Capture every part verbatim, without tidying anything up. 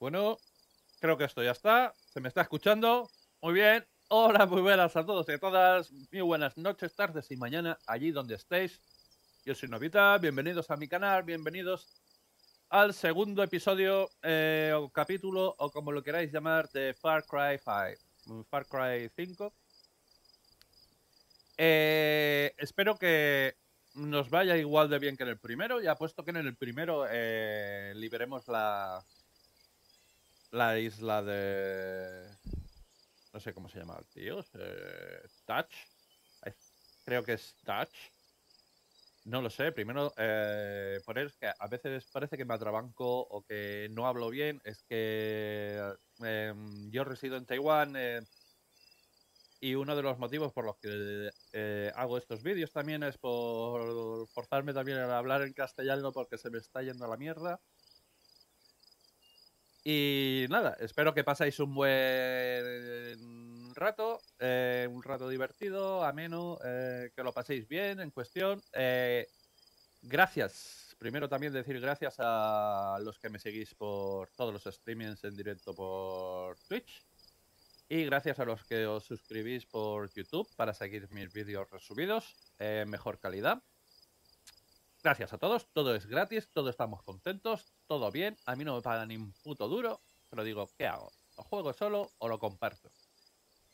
Bueno, creo que esto ya está. ¿Se me está escuchando? Muy bien. Hola, muy buenas a todos y a todas. Muy buenas noches, tardes y mañana, allí donde estéis. Yo soy Novita, bienvenidos a mi canal, bienvenidos al segundo episodio eh, o capítulo, o como lo queráis llamar, de Far Cry cinco. Far Cry cinco. Eh, espero que nos vaya igual de bien que en el primero. Ya puesto que en el primero eh, liberemos la, la isla de... No sé cómo se llama el tío. Eh, Dutch. Creo que es Dutch. No lo sé. Primero, eh, poner que a veces parece que me atrabanco o que no hablo bien. Es que eh, yo resido en Taiwán. Eh, Y uno de los motivos por los que eh, hago estos vídeos también es por forzarme también a hablar en castellano porque se me está yendo a la mierda. Y nada, espero que pasáis un buen rato, eh, un rato divertido, ameno, eh, que lo paséis bien en cuestión. Eh, gracias, primero también decir gracias a los que me seguís por todos los streamings en directo por Twitch. Y gracias a los que os suscribís por YouTube para seguir mis vídeos resubidos en mejor calidad. Gracias a todos. Todo es gratis. Todos estamos contentos. Todo bien. A mí no me pagan ni un puto duro. Pero digo, ¿qué hago? ¿Lo juego solo o lo comparto?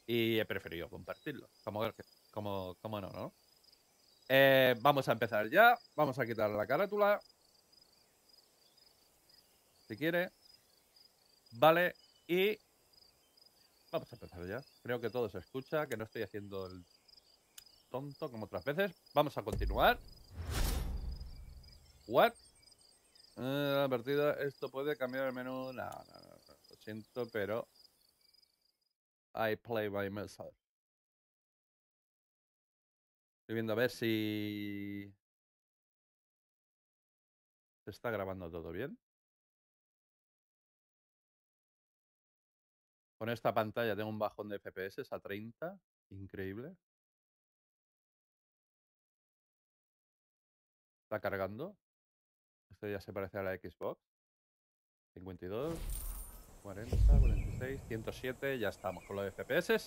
Y he preferido compartirlo. Como, como, como no, ¿no? Eh, vamos a empezar ya. Vamos a quitar la carátula. Si quiere. Vale. Y... vamos a empezar ya. Creo que todo se escucha, que no estoy haciendo el tonto como otras veces. Vamos a continuar. What? Eh, la partida, esto puede cambiar el menú. No, no, no, lo siento, pero... I play by myself. Estoy viendo a ver si... ¿se está grabando todo bien? Con esta pantalla tengo un bajón de F P S a treinta. Increíble. Está cargando. Esto ya se parece a la Xbox. cincuenta y dos. cuarenta, cuarenta y seis, ciento siete. Ya estamos con los F P S.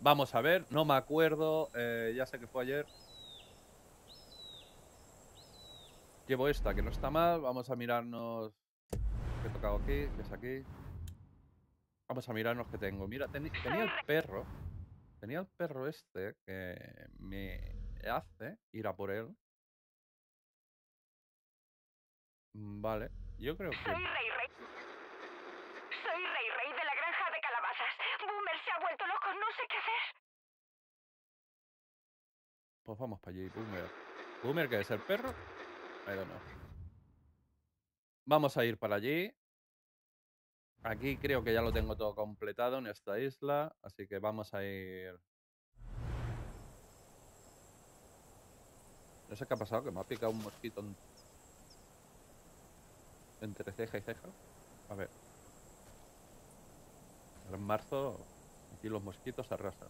Vamos a ver. No me acuerdo. Eh, ya sé que fue ayer. Llevo esta que no está mal. Vamos a mirarnos. ¿Qué he tocado aquí? ¿Qué es aquí? Vamos a mirarnos que tengo. Mira, ten, tenía el perro. Tenía el perro este que me hace ir a por él. Vale, yo creo que... Soy Rey Rey. Soy Rey Rey de la granja de calabazas. Boomer se ha vuelto loco, no sé qué hacer. Pues vamos para allí, Boomer. ¿Boomer que es el perro? I don't know. Vamos a ir para allí. Aquí creo que ya lo tengo todo completado en esta isla, así que vamos a ir... No sé qué ha pasado, que me ha picado un mosquito en... entre ceja y ceja. A ver. En marzo, aquí los mosquitos arrasan.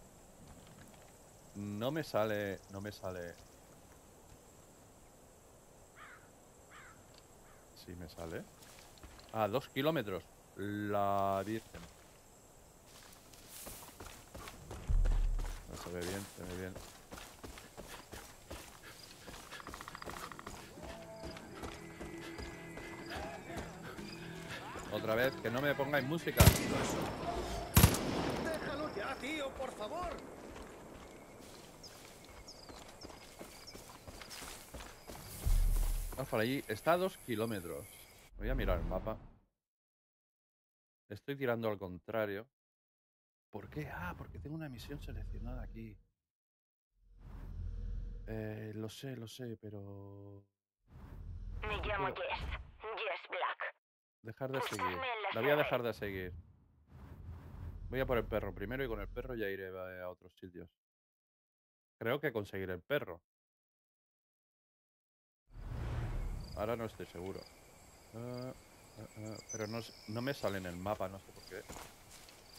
No me sale, no me sale... Sí me sale. Ah, dos kilómetros. La Virgen. No se ve bien, se ve bien. Otra vez, que no me pongáis música. Déjalo ya, tío, por favor. Vamos por allí. Está a dos kilómetros. Voy a mirar el mapa. Estoy tirando al contrario. ¿Por qué? Ah, porque tengo una misión seleccionada aquí. Eh, lo sé, lo sé, pero... Me llamo Jess. Jess Black. Dejar de seguir. La voy a dejar de seguir. Voy a por el perro primero y con el perro ya iré a otros sitios. Creo que conseguiré el perro. Ahora no estoy seguro. Uh... Uh, uh, pero no, no me sale en el mapa, no sé por qué.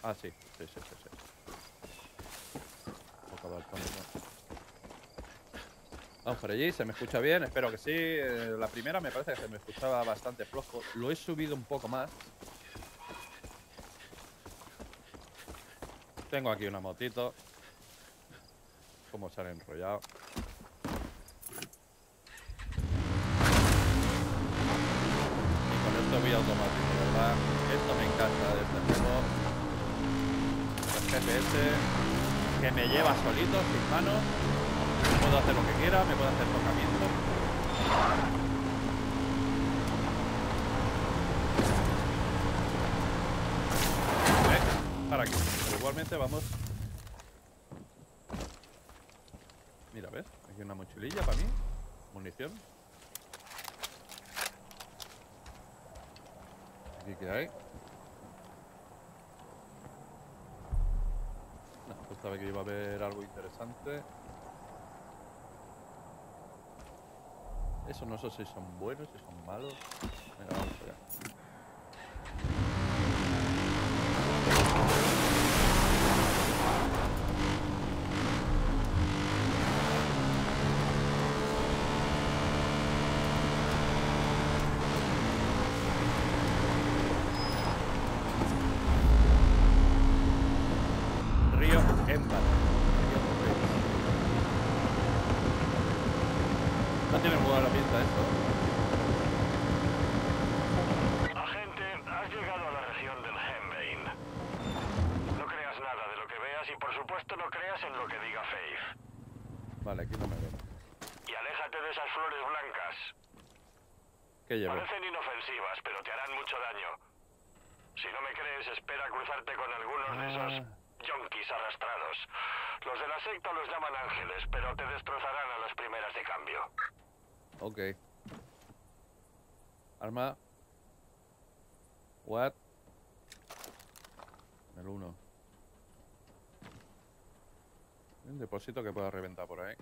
Ah, sí, sí, sí, sí, sí. Vamos por allí, se me escucha bien, espero que sí. eh, La primera me parece que se me escuchaba bastante flojo. Lo he subido un poco más. Tengo aquí una motito. Como se han enrollado. Voy automático, ¿verdad? Esto me encanta de este juego. El G P S que me lleva solito, sin manos. Puedo hacer lo que quiera, me puedo hacer tocamiento. ¿Eh? Para aquí. Pero igualmente vamos. Mira, ¿ves? Aquí una mochililla para mí. Munición. ¿Aquí qué hay? No, pues sabía que iba a haber algo interesante. Eso no sé si son buenos, si son malos. Venga, vamos allá. Parecen inofensivas, pero te harán mucho daño. Si no me crees, espera cruzarte con algunos de esos yonkis arrastrados. Los de la secta los llaman ángeles, pero te destrozarán a las primeras de cambio. Ok. Arma. What? El uno. Un depósito que pueda reventar por ahí.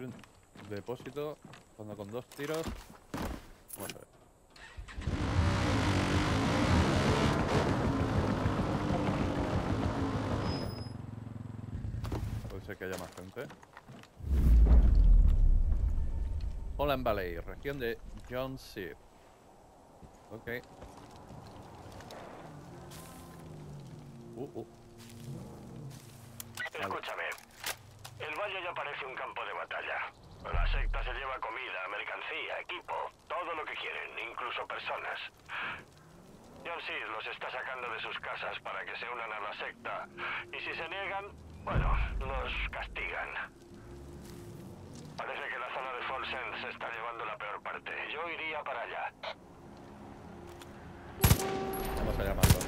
Un depósito cuando con dos tiros. Vamos a ver. Puede ser que haya más gente. Holland Valley, región de John Seed. Ok. Uh, uh. Escúchame. El valle ya parece un campo de batalla. La secta se lleva comida, mercancía, equipo, todo lo que quieren, incluso personas. John Seed los está sacando de sus casas para que se unan a la secta. Y si se niegan, bueno, los castigan. Parece que la zona de Falls End se está llevando la peor parte. Yo iría para allá. Vamos a llamarlo.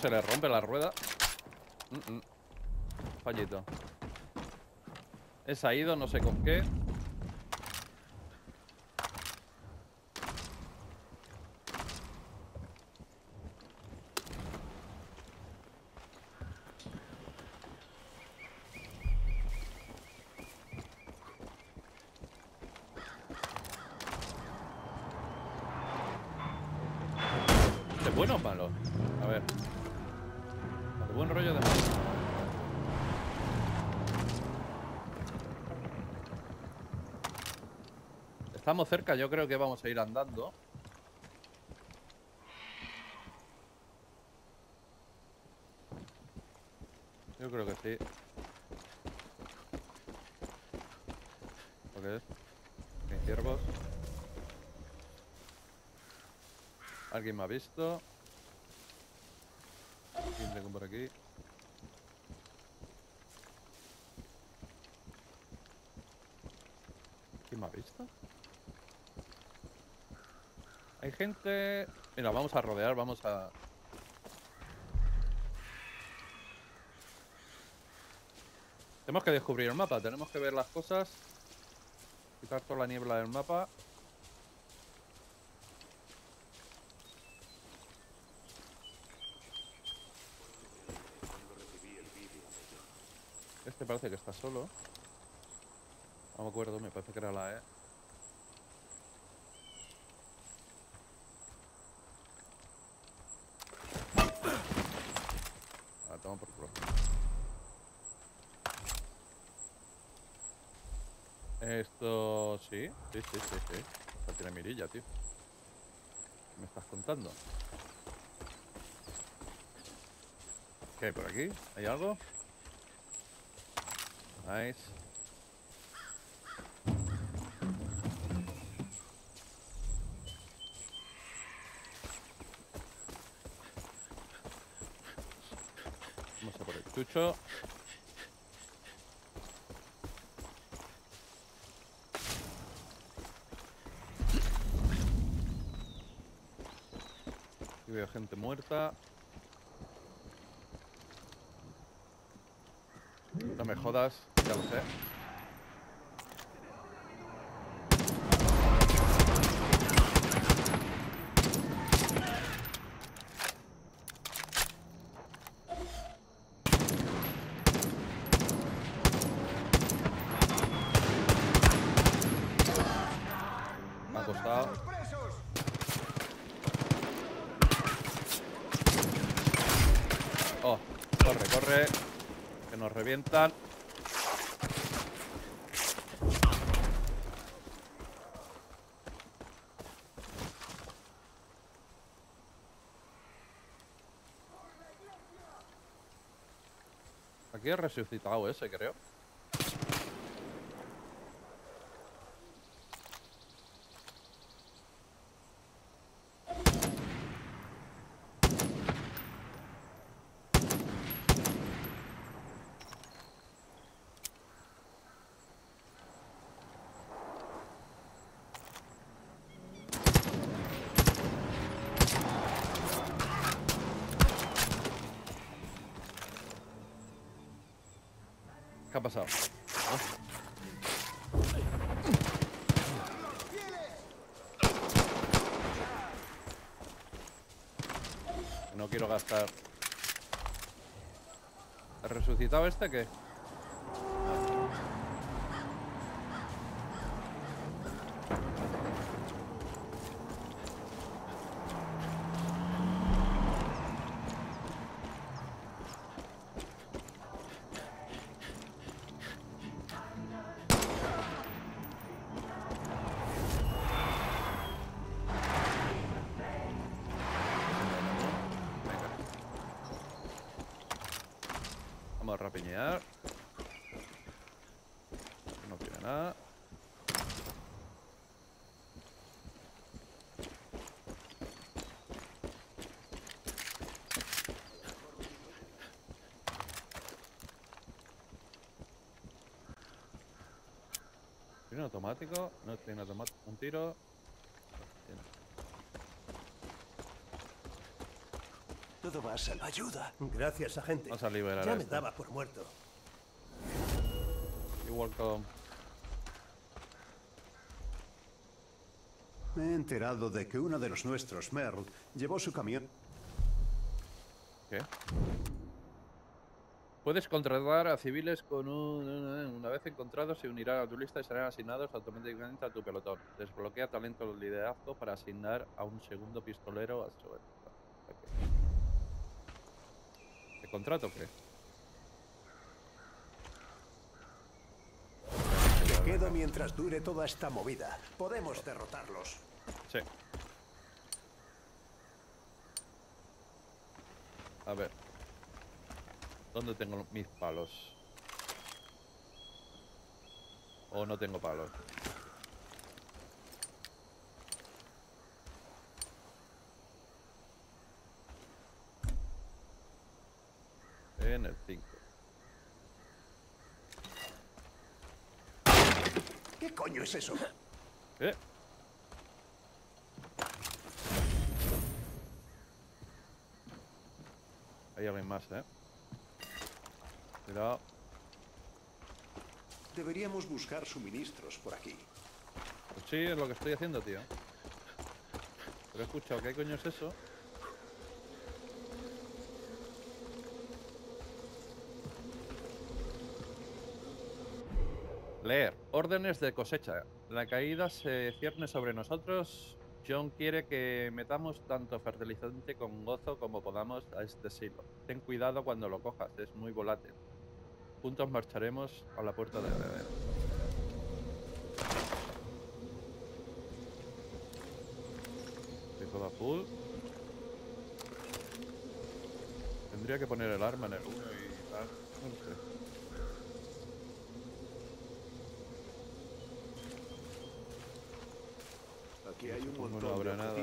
Se le rompe la rueda. Mm -mm. Fallito. Esa ha ido, no sé con qué. ¿Es bueno o malo? A ver. Buen rollo de mano. Estamos cerca, yo creo que vamos a ir andando. Yo creo que sí. ¿Lo que es? Mis ciervos. ¿Alguien me ha visto? Tengo por aquí. ¿Quién me ha visto? Hay gente... Mira, vamos a rodear, vamos a... Tenemos que descubrir el mapa, tenemos que ver las cosas. Quitar toda la niebla del mapa. este parece que está solo. No me acuerdo, me parece que era la E. Ah, toma por culo. Esto... sí, sí, sí, sí, sí. Esto tiene mirilla, tío. ¿Qué me estás contando? ¿Qué hay por aquí? ¿Hay algo? Nice. Vamos a por el chucho. Aquí veo gente muerta. No me jodas, ya lo sé. Revientan. Aquí he resucitado ese, creo. ¿Qué ha pasado? ¿No? No quiero gastar. ¿Has resucitado este qué? Rapiñar. No tiene nada. Tiene un automático. No tiene automático. Un tiro. Todo va a salir. Ayuda. Gracias, agente. Vamos a liberar. Ya me daba por muerto. You're welcome. Me he enterado de que uno de los nuestros, Merle, llevó su camión. ¿Qué? Puedes contratar a civiles con un... Una vez encontrados, se unirán a tu lista y serán asignados automáticamente a tu pelotón. Desbloquea talento de liderazgo para asignar a un segundo pistolero a su vez. ¿Contrato o qué? Me quedo mientras dure toda esta movida. Podemos derrotarlos. Sí. A ver. ¿Dónde tengo mis palos? O no tengo palos. En el cinco. ¿Qué coño es eso? ¿Eh? Hay alguien más, ¿eh? Cuidado. Deberíamos buscar suministros por aquí. Pues sí, es lo que estoy haciendo, tío. Pero he escuchado, ¿qué coño es eso? Leer. Órdenes de cosecha. La caída se cierne sobre nosotros. John quiere que metamos tanto fertilizante con gozo como podamos a este silo. Ten cuidado cuando lo cojas, es muy volátil. Juntos marcharemos a la puerta de la bebé. Pico de azul. Tendría que poner el arma en el uno y tal. No sé. Aquí hay un montón no habrá de nada.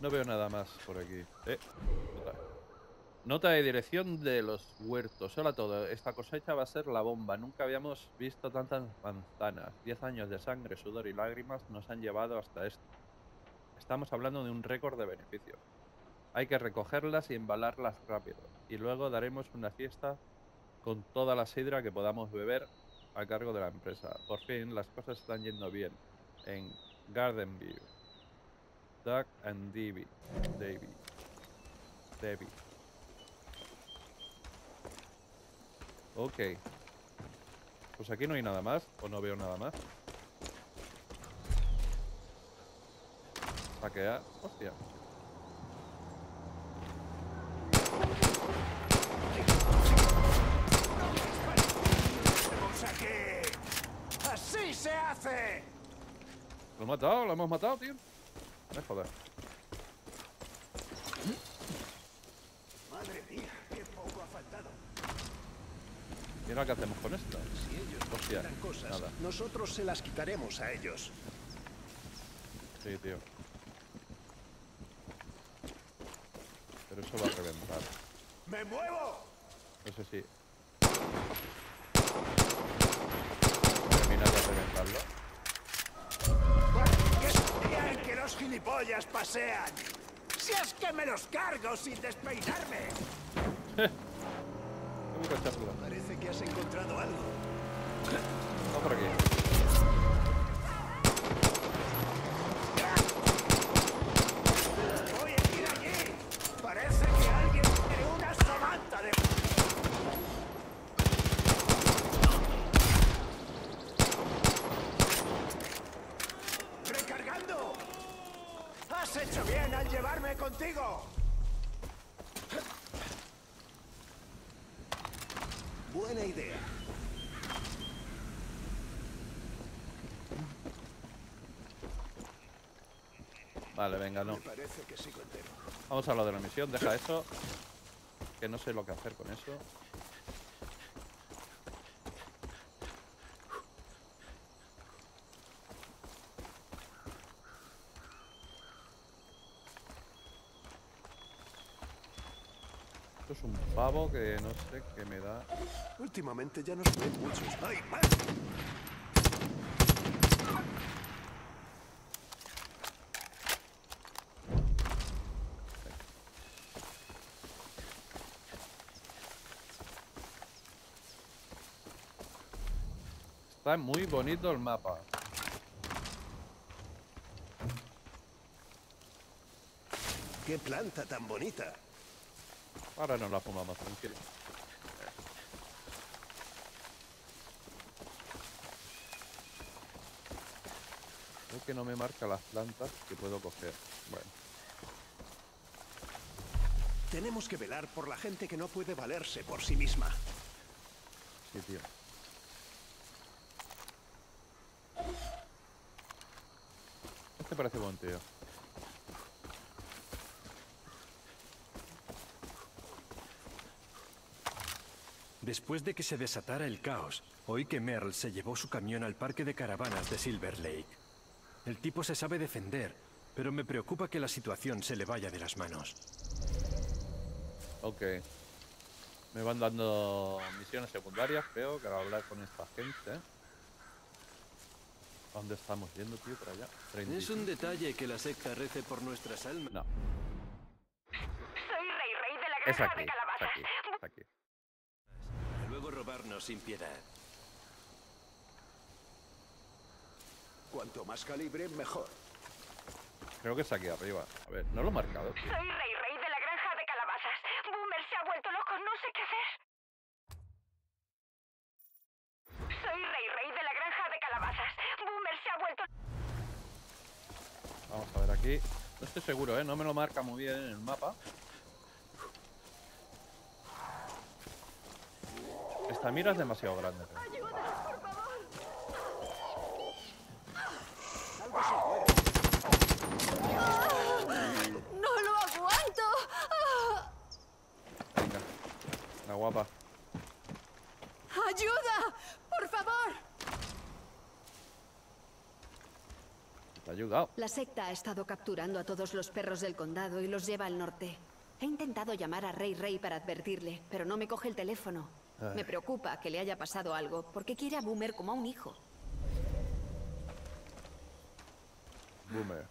No veo nada más por aquí. Eh, nota. Nota de dirección de los huertos. Hola a todos. Esta cosecha va a ser la bomba. Nunca habíamos visto tantas manzanas. Diez años de sangre, sudor y lágrimas nos han llevado hasta esto. Estamos hablando de un récord de beneficio. Hay que recogerlas y embalarlas rápido. Y luego daremos una fiesta con toda la sidra que podamos beber a cargo de la empresa. Por fin, las cosas están yendo bien en Garden View. Duck and Davy. Davy. Davy. Ok. Pues aquí no hay nada más, o no veo nada más. Saquear. Hostia. ¡Así se hace! Lo he matado, lo hemos matado, tío. No jodas. Madre mía, qué poco ha faltado. ¿Y ahora qué hacemos con esto? Si ellos nos quitan cosas, nada. Nosotros se las quitaremos a ellos. Sí, tío. Pero eso va a reventar. ¡Me muevo! No sé si... ¡Qué que los gilipollas pasean! ¡Si es que me los cargo sin despeinarme! Parece que has encontrado algo. No por aquí. ¡Voy a ir allí! Parece que alguien tiene una somanta de... ¡Has hecho bien al llevarme contigo! Buena idea. Vale, venga, no. Vamos a lo de la misión, deja eso. Que no sé lo que hacer con eso. Es un pavo que no sé qué me da. Últimamente ya no se ven muchos. ¡Ay, man! Está muy bonito el mapa. ¡Qué planta tan bonita! Ahora nos la fumamos, tranquilo. Es que no me marca las plantas que puedo coger. Bueno. Tenemos que velar por la gente que no puede valerse por sí misma. Sí, tío. Este parece buen tío. Después de que se desatara el caos, oí que Merle se llevó su camión al parque de caravanas de Silver Lake. El tipo se sabe defender, pero me preocupa que la situación se le vaya de las manos. Ok. Me van dando misiones secundarias, creo, que ahora hablar con esta gente. ¿A dónde estamos yendo, tío, para allá? treinta. ¿Es un detalle que la secta rece por nuestras almas? No. Soy rey, rey de la granja de calabazas. Es aquí, es aquí, es aquí. Robarnos sin piedad. Cuanto más calibre, mejor. Creo que es aquí arriba. A ver, no lo he marcado, tío. Soy rey, rey de la granja de calabazas. Boomer se ha vuelto loco, sí. No estoy seguro, ¿eh? No me lo marca muy bien en el mapa. Esta mira es demasiado grande. ¡Ayuda, por favor! ¡No lo aguanto! Venga, la guapa. ¡Ayuda, por favor! Te ha ayudado. La secta ha estado capturando a todos los perros del condado y los lleva al norte. He intentado llamar a Rey Rey para advertirle, pero no me coge el teléfono. Ay. Me preocupa que le haya pasado algo, porque quiere a Boomer como a un hijo. Boomer.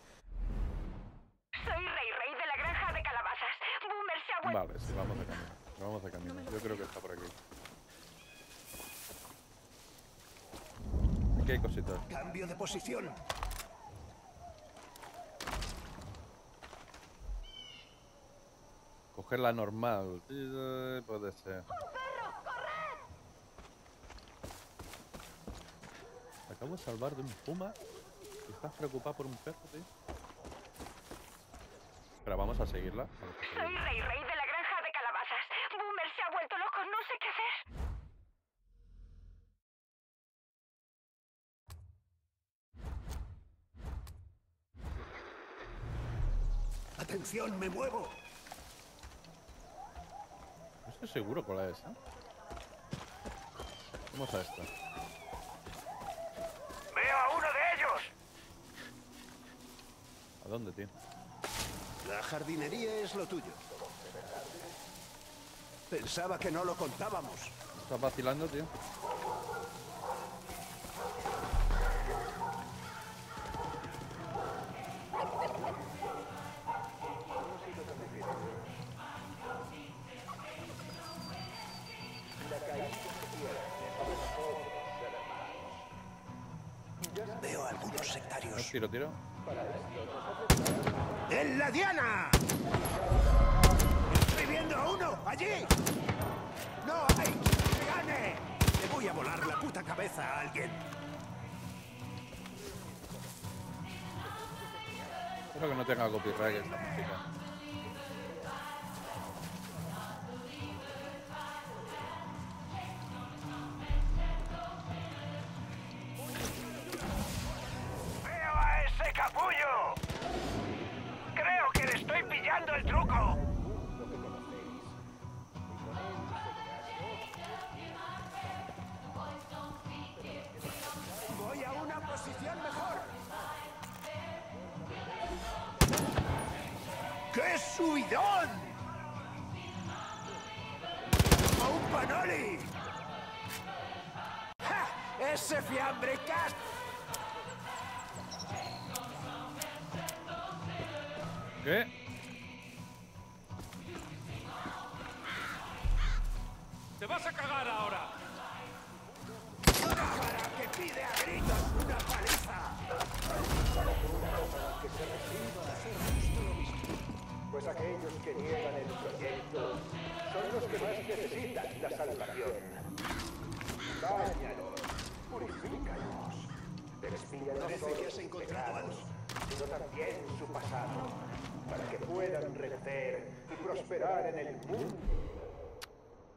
Soy Rey Rey de la granja de calabazas. Boomer se ha vuelto... Vale, sí, vamos a caminar. Vamos a caminar. Yo creo que está por aquí. Aquí hay cositas. Cambio de posición. Coger la normal. Puede ser. Te acabo de salvar de un puma. ¿Estás preocupado por un perro, tío? Pero vamos a seguirla. Vamos a seguirla. Soy Rey Rey de la granja de calabazas. Boomer se ha vuelto loco, no sé qué hacer. Atención, me muevo. No estoy seguro cuál es esa. Vamos a esta. ¿Dónde, tío? La jardinería es lo tuyo. Pensaba que no lo contábamos. ¿Estás vacilando, tío? Veo algunos sectarios. Tiro, tiro. ¡En la diana! ¡Estoy viendo a uno! ¡Allí! ¡No hay que gane! ¡Le voy a volar la puta cabeza a alguien! Espero que no tenga copyright esta música.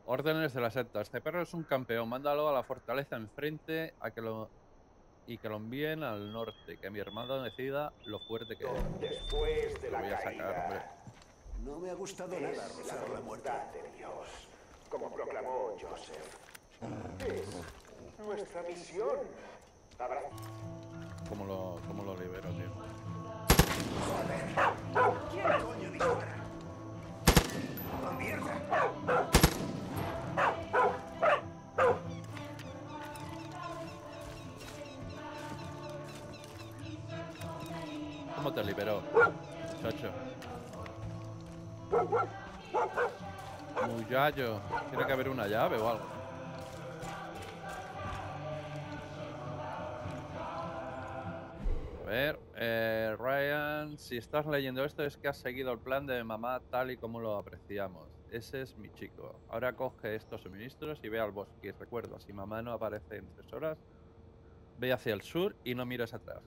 Órdenes de la secta. Este perro es un campeón. Mándalo a la fortaleza enfrente a que lo... y que lo envíen al norte. Que mi hermano decida lo fuerte que es. Después de lo voy la a sacar, caída, hombre. No me ha gustado es nada rozar la muerte de Dios, como proclamó Joseph. Es nuestra misión. Habrá... ¿Cómo lo, cómo lo libero, tío? ¡Joder! ¿Quién coño dispara? ¡Oh, mierda! ¿Cómo te liberó, muchacho? Muchacho, tiene que haber una llave o algo. A ver, eh, Ryan, si estás leyendo esto es que has seguido el plan de mamá tal y como lo apreciamos. Ese es mi chico. Ahora coge estos suministros y ve al bosque. Y recuerda, si mamá no aparece en tres horas, ve hacia el sur y no mires atrás.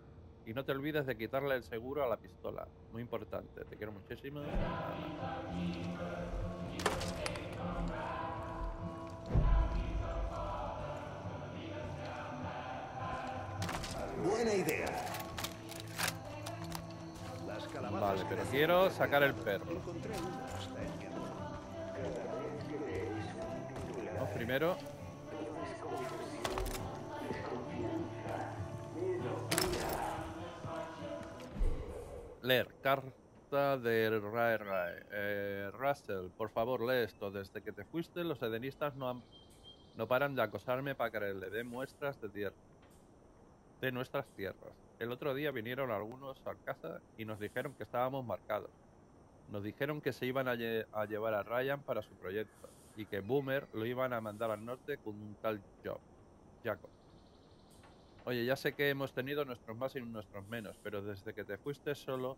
Y no te olvides de quitarle el seguro a la pistola. Muy importante. Te quiero muchísimo. Buena idea. Vale, pero quiero sacar el perro. Vamos primero. Leer, carta de Rae Rae. Eh, Russell, por favor, lee esto. Desde que te fuiste, los edenistas no, han, no paran de acosarme para que le dé muestras de, tierra, de nuestras tierras. El otro día vinieron algunos a casa y nos dijeron que estábamos marcados. Nos dijeron que se iban a, lle a llevar a Ryan para su proyecto y que Boomer lo iban a mandar al norte con un tal Job, Jacob. Oye, ya sé que hemos tenido nuestros más y nuestros menos, pero desde que te fuiste solo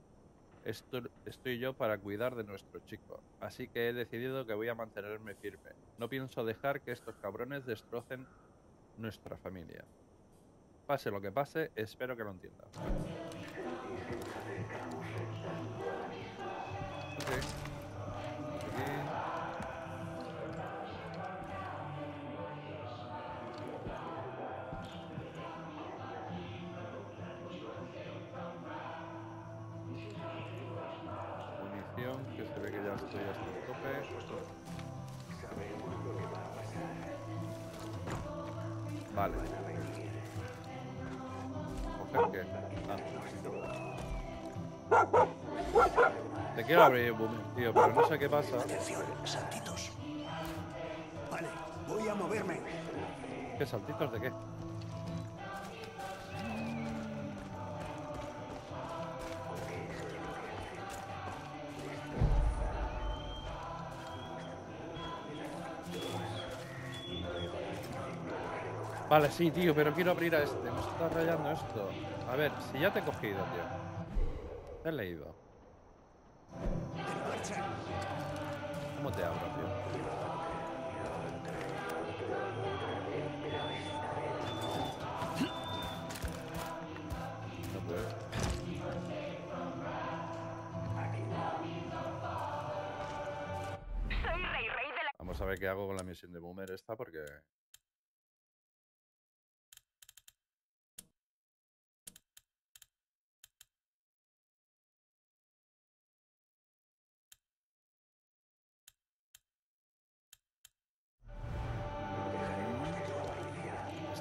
estoy yo para cuidar de nuestro chico. Así que he decidido que voy a mantenerme firme. No pienso dejar que estos cabrones destrocen nuestra familia. Pase lo que pase, espero que lo entiendas. Okay. Vale. ¿Coger qué? Ah. Te quiero abrir, Boomer, tío, pero no sé qué pasa. Atención, saltitos. Vale, voy a moverme. ¿Qué saltitos de qué? Vale, sí, tío, pero quiero abrir a este. Me está rayando esto. A ver, si ya te he cogido, tío. Te he leído. ¿Cómo te abro, tío? No puedo. Vamos a ver qué hago con la misión de Boomer esta, porque...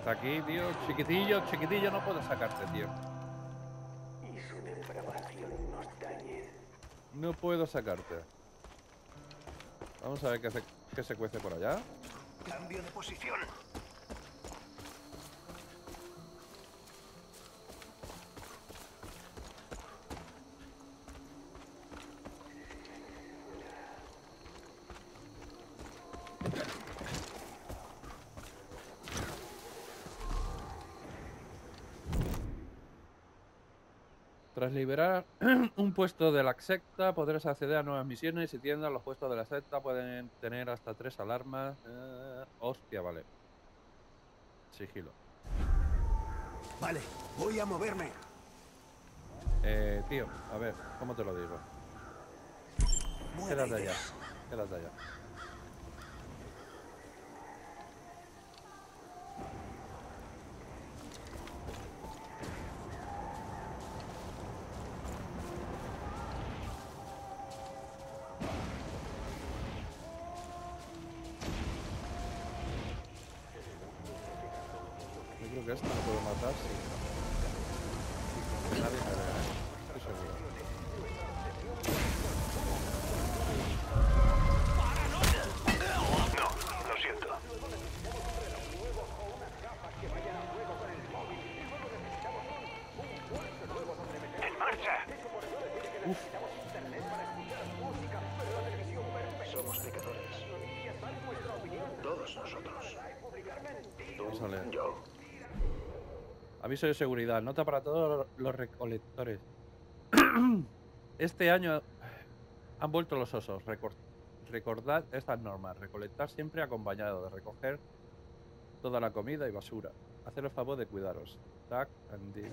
Aquí, tío, chiquitillo, chiquitillo, no puedo sacarte, tío. No puedo sacarte. Vamos a ver qué se, qué se cuece por allá. Cambio de posición. Tras liberar un puesto de la secta, podrás acceder a nuevas misiones y tiendas. Los puestos de la secta pueden tener hasta tres alarmas. Eh, hostia, vale. Sigilo. Vale, voy a moverme. Eh, tío, a ver, ¿cómo te lo digo? Buena quédate idea. allá, quédate allá. Aviso de seguridad. Nota para todos los recolectores. Este año han vuelto los osos. Recordad estas normas. Recolectar siempre acompañado de recoger toda la comida y basura. Haced el favor de cuidaros. Duck and Davy.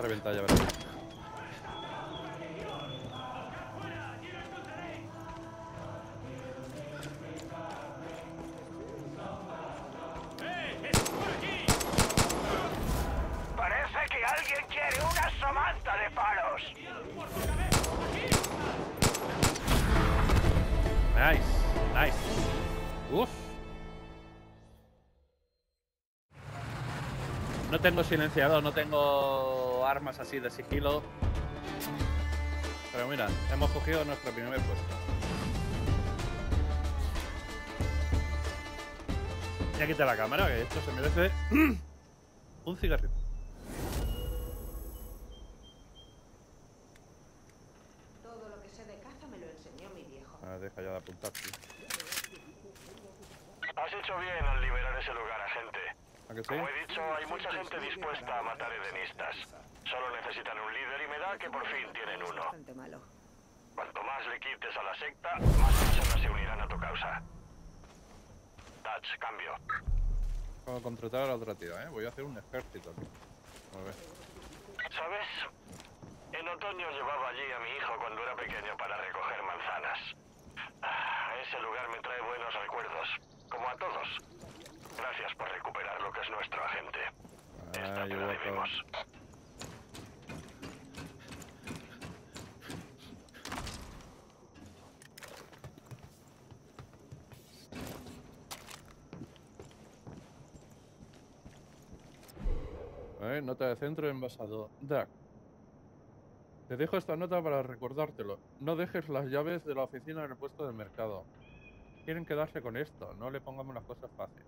Reventa, ya verás. Parece que alguien quiere una somanta de palos. Nice, nice. Uf. No tengo silenciador, no tengo armas así de sigilo, pero mira, hemos cogido nuestro primer puesto. Ya quita la cámara, que esto se merece un cigarrito. Todo lo que sé de caza me lo enseñó mi viejo. Ah, deja ya de apuntar, tío. Has hecho bien al liberar ese lugar, agente. ¿A que sí? Como he dicho, hay mucha gente dispuesta a matar edenistas. Solo necesitan un líder y me da que por fin tienen uno. Cuanto más le quites a la secta, más personas se unirán a tu causa. Dutch, cambio. Voy a contratar a la otra tía, ¿eh? Voy a hacer un ejército aquí. A ver. ¿Sabes? En otoño llevaba allí a mi hijo cuando era pequeño para recoger manzanas. Ah, ese lugar me trae buenos recuerdos, como a todos. Gracias por recuperar lo que es nuestro, agente. Ah, esta te la debemos. Eh, nota de centro envasado. Duck. Te dejo esta nota para recordártelo. No dejes las llaves de la oficina en el puesto del mercado. Quieren quedarse con esto. No le pongamos las cosas fáciles.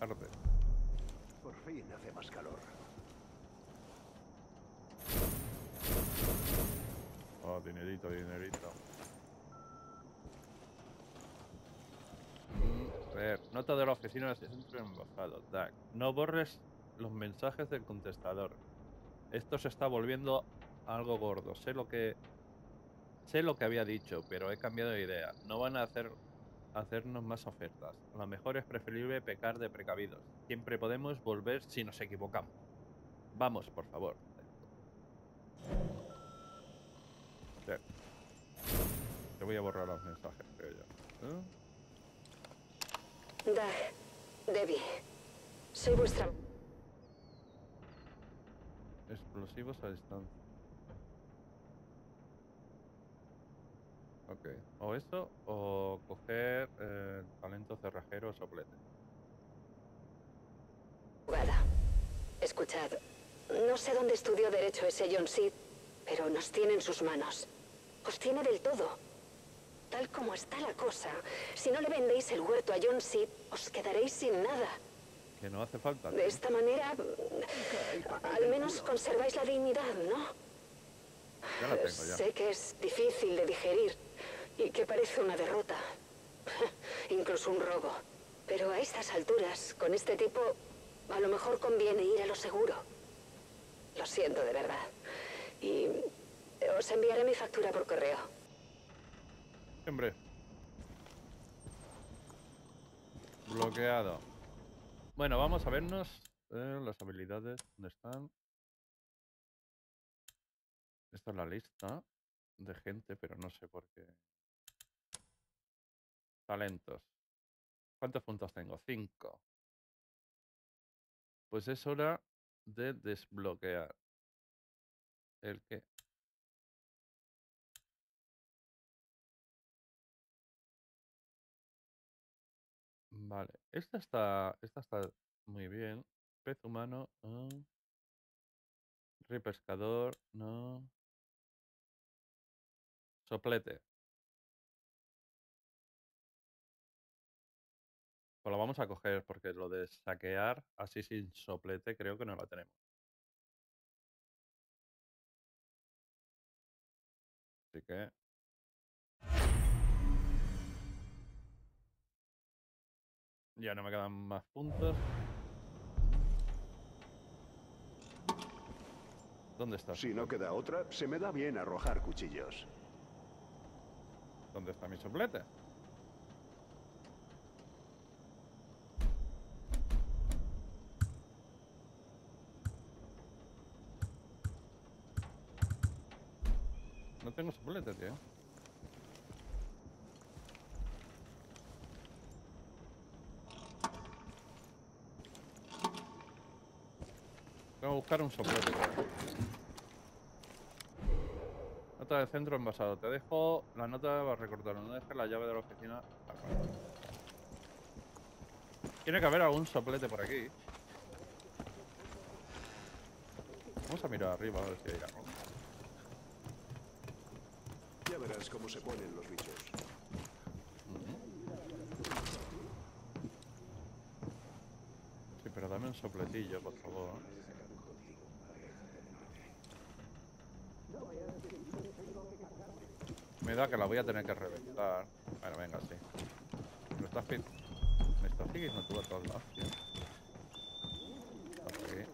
Arde. Por fin hace más calor. Oh, dinerito, dinerito. correr. Nota de la oficina del centro embajado. Duck, no borres los mensajes del contestador. Esto se está volviendo algo gordo. Sé lo que sé lo que había dicho, pero he cambiado de idea. No van a hacer hacernos más ofertas. A lo mejor es preferible pecar de precavidos. Siempre podemos volver si nos equivocamos. Vamos, por favor. Sí. Te voy a borrar los mensajes, creo yo. ¿Eh? Duck, Davy, soy vuestra... Explosivos a distancia. Ok. O esto, o coger eh, talento cerrajero o soplete. Jugada. Escuchad, no sé dónde estudió Derecho ese John Seed, pero nos tiene en sus manos. Os tiene del todo. Tal como está la cosa, si no le vendéis el huerto a John Seed, os quedaréis sin nada. Que no hace falta, ¿no? De esta manera, al menos conserváis la dignidad, ¿no? Ya la tengo, ya. Sé que es difícil de digerir y que parece una derrota, incluso un robo. Pero a estas alturas, con este tipo, a lo mejor conviene ir a lo seguro. Lo siento de verdad. Y os enviaré mi factura por correo. Hombre. Bloqueado. Bueno, vamos a vernos eh, las habilidades. ¿Dónde están? Esta es la lista de gente, pero no sé por qué. Talentos. ¿Cuántos puntos tengo? Cinco. Pues es hora de desbloquear. ¿El qué? Vale, esta está, esta está muy bien. Pez humano, no. Repescador, no. Soplete. Pues lo vamos a coger porque lo de saquear así sin soplete creo que no lo tenemos. Así que... Ya no me quedan más puntos. ¿Dónde estás? Si no queda otra, se me da bien arrojar cuchillos. ¿Dónde está mi soplete? No tengo soplete, tío. Tengo que buscar un soplete. Nota del centro envasado. Te dejo la nota para recortarlo. No dejes la llave de la oficina. Tiene que haber algún soplete por aquí. Vamos a mirar arriba a ver si hay algo. Ya verás cómo se ponen los bichos. Sí, pero dame un sopletillo, por favor. Me da que la voy a tener que reventar. Bueno, venga, sí. Me estás siguiendo tú a todos lados, tío. Aquí.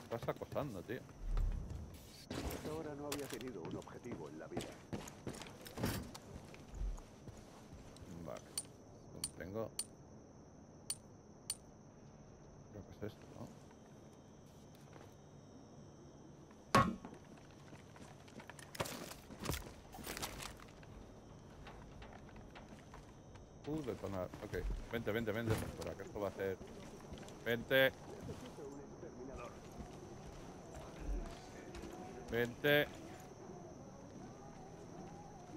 Me estás acostando, tío. Hasta ahora no había tenido un objetivo en la vida. Vale. Tengo... Creo que es esto, ¿no? Uh, detonar. Ok, vente, vente, vente. Espera, que esto va a hacer... Vente. Vente.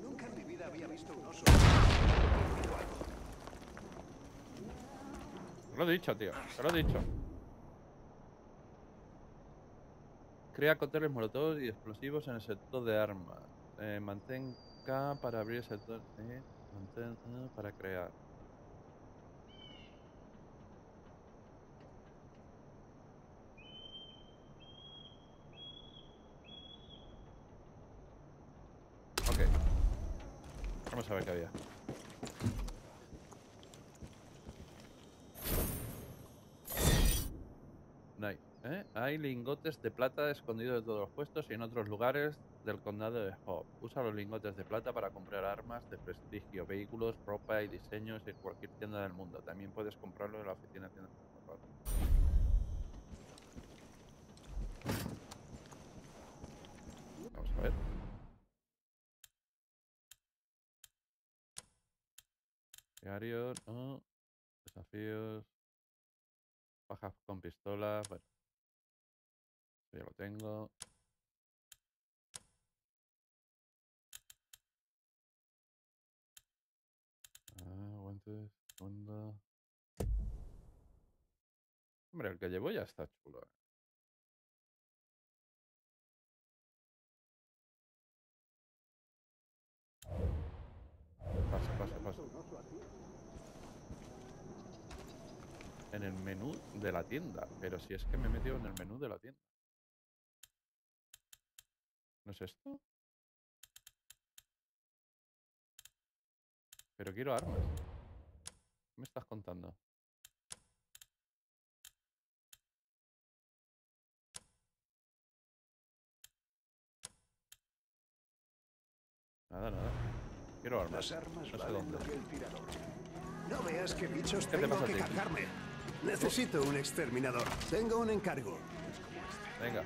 Nunca en mi vida había visto un oso. Te lo he dicho, tío. Te lo he dicho. Crea cócteles molotov y explosivos en el sector de armas. Eh, mantén K para abrir el sector... Eh. Para crear. Ok, Vamos a ver qué había. No hay, ¿eh? Hay lingotes de plata escondidos de todos los puestos y en otros lugares del condado de Hope. Usa los lingotes de plata para comprar armas de prestigio, vehículos, ropa y diseños en cualquier tienda del mundo. También puedes comprarlo en la oficina de tiendas. Vamos a ver. Diarios, no. Desafíos. Bajas con pistolas, bueno. Ya lo tengo. Ah, guantes, segunda. Hombre, el que llevo ya está chulo, eh. Pasa, pasa, pasa. En el menú de la tienda. Pero si es que me he metido en el menú de la tienda. ¿No es esto? Pero quiero armas. ¿Qué me estás contando? Nada, nada. Quiero armas. Las armas no sé dónde. No veas que bichos tengo que cargarme. Necesito un exterminador. Tengo un encargo. Venga,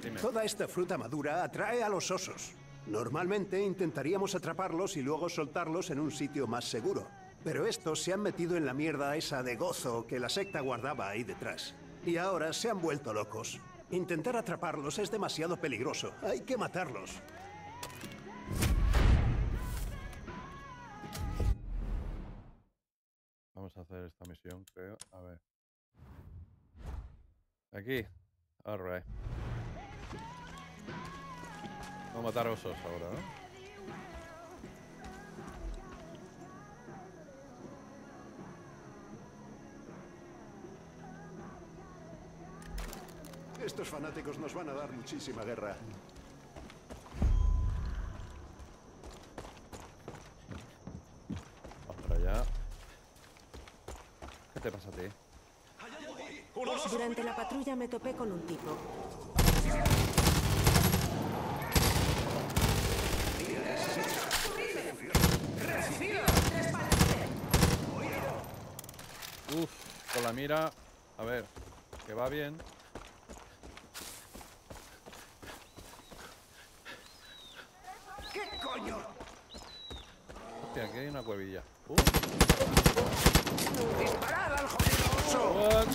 dime. Toda esta fruta madura atrae a los osos. Normalmente intentaríamos atraparlos y luego soltarlos en un sitio más seguro. Pero estos se han metido en la mierda esa de gozo que la secta guardaba ahí detrás. Y ahora se han vuelto locos. Intentar atraparlos es demasiado peligroso. Hay que matarlos. Vamos a hacer esta misión, creo. A ver. Aquí. All right. Vamos a matar osos ahora, ¿no? Estos fanáticos nos van a dar muchísima guerra. ¿Qué te pasa a ti? Durante la patrulla me topé con un tipo. Uf, con la mira. A ver, que va bien. ¿Qué coño? Hostia, aquí hay una cuevilla. Uh. ¡Disparad al jodido oso! What?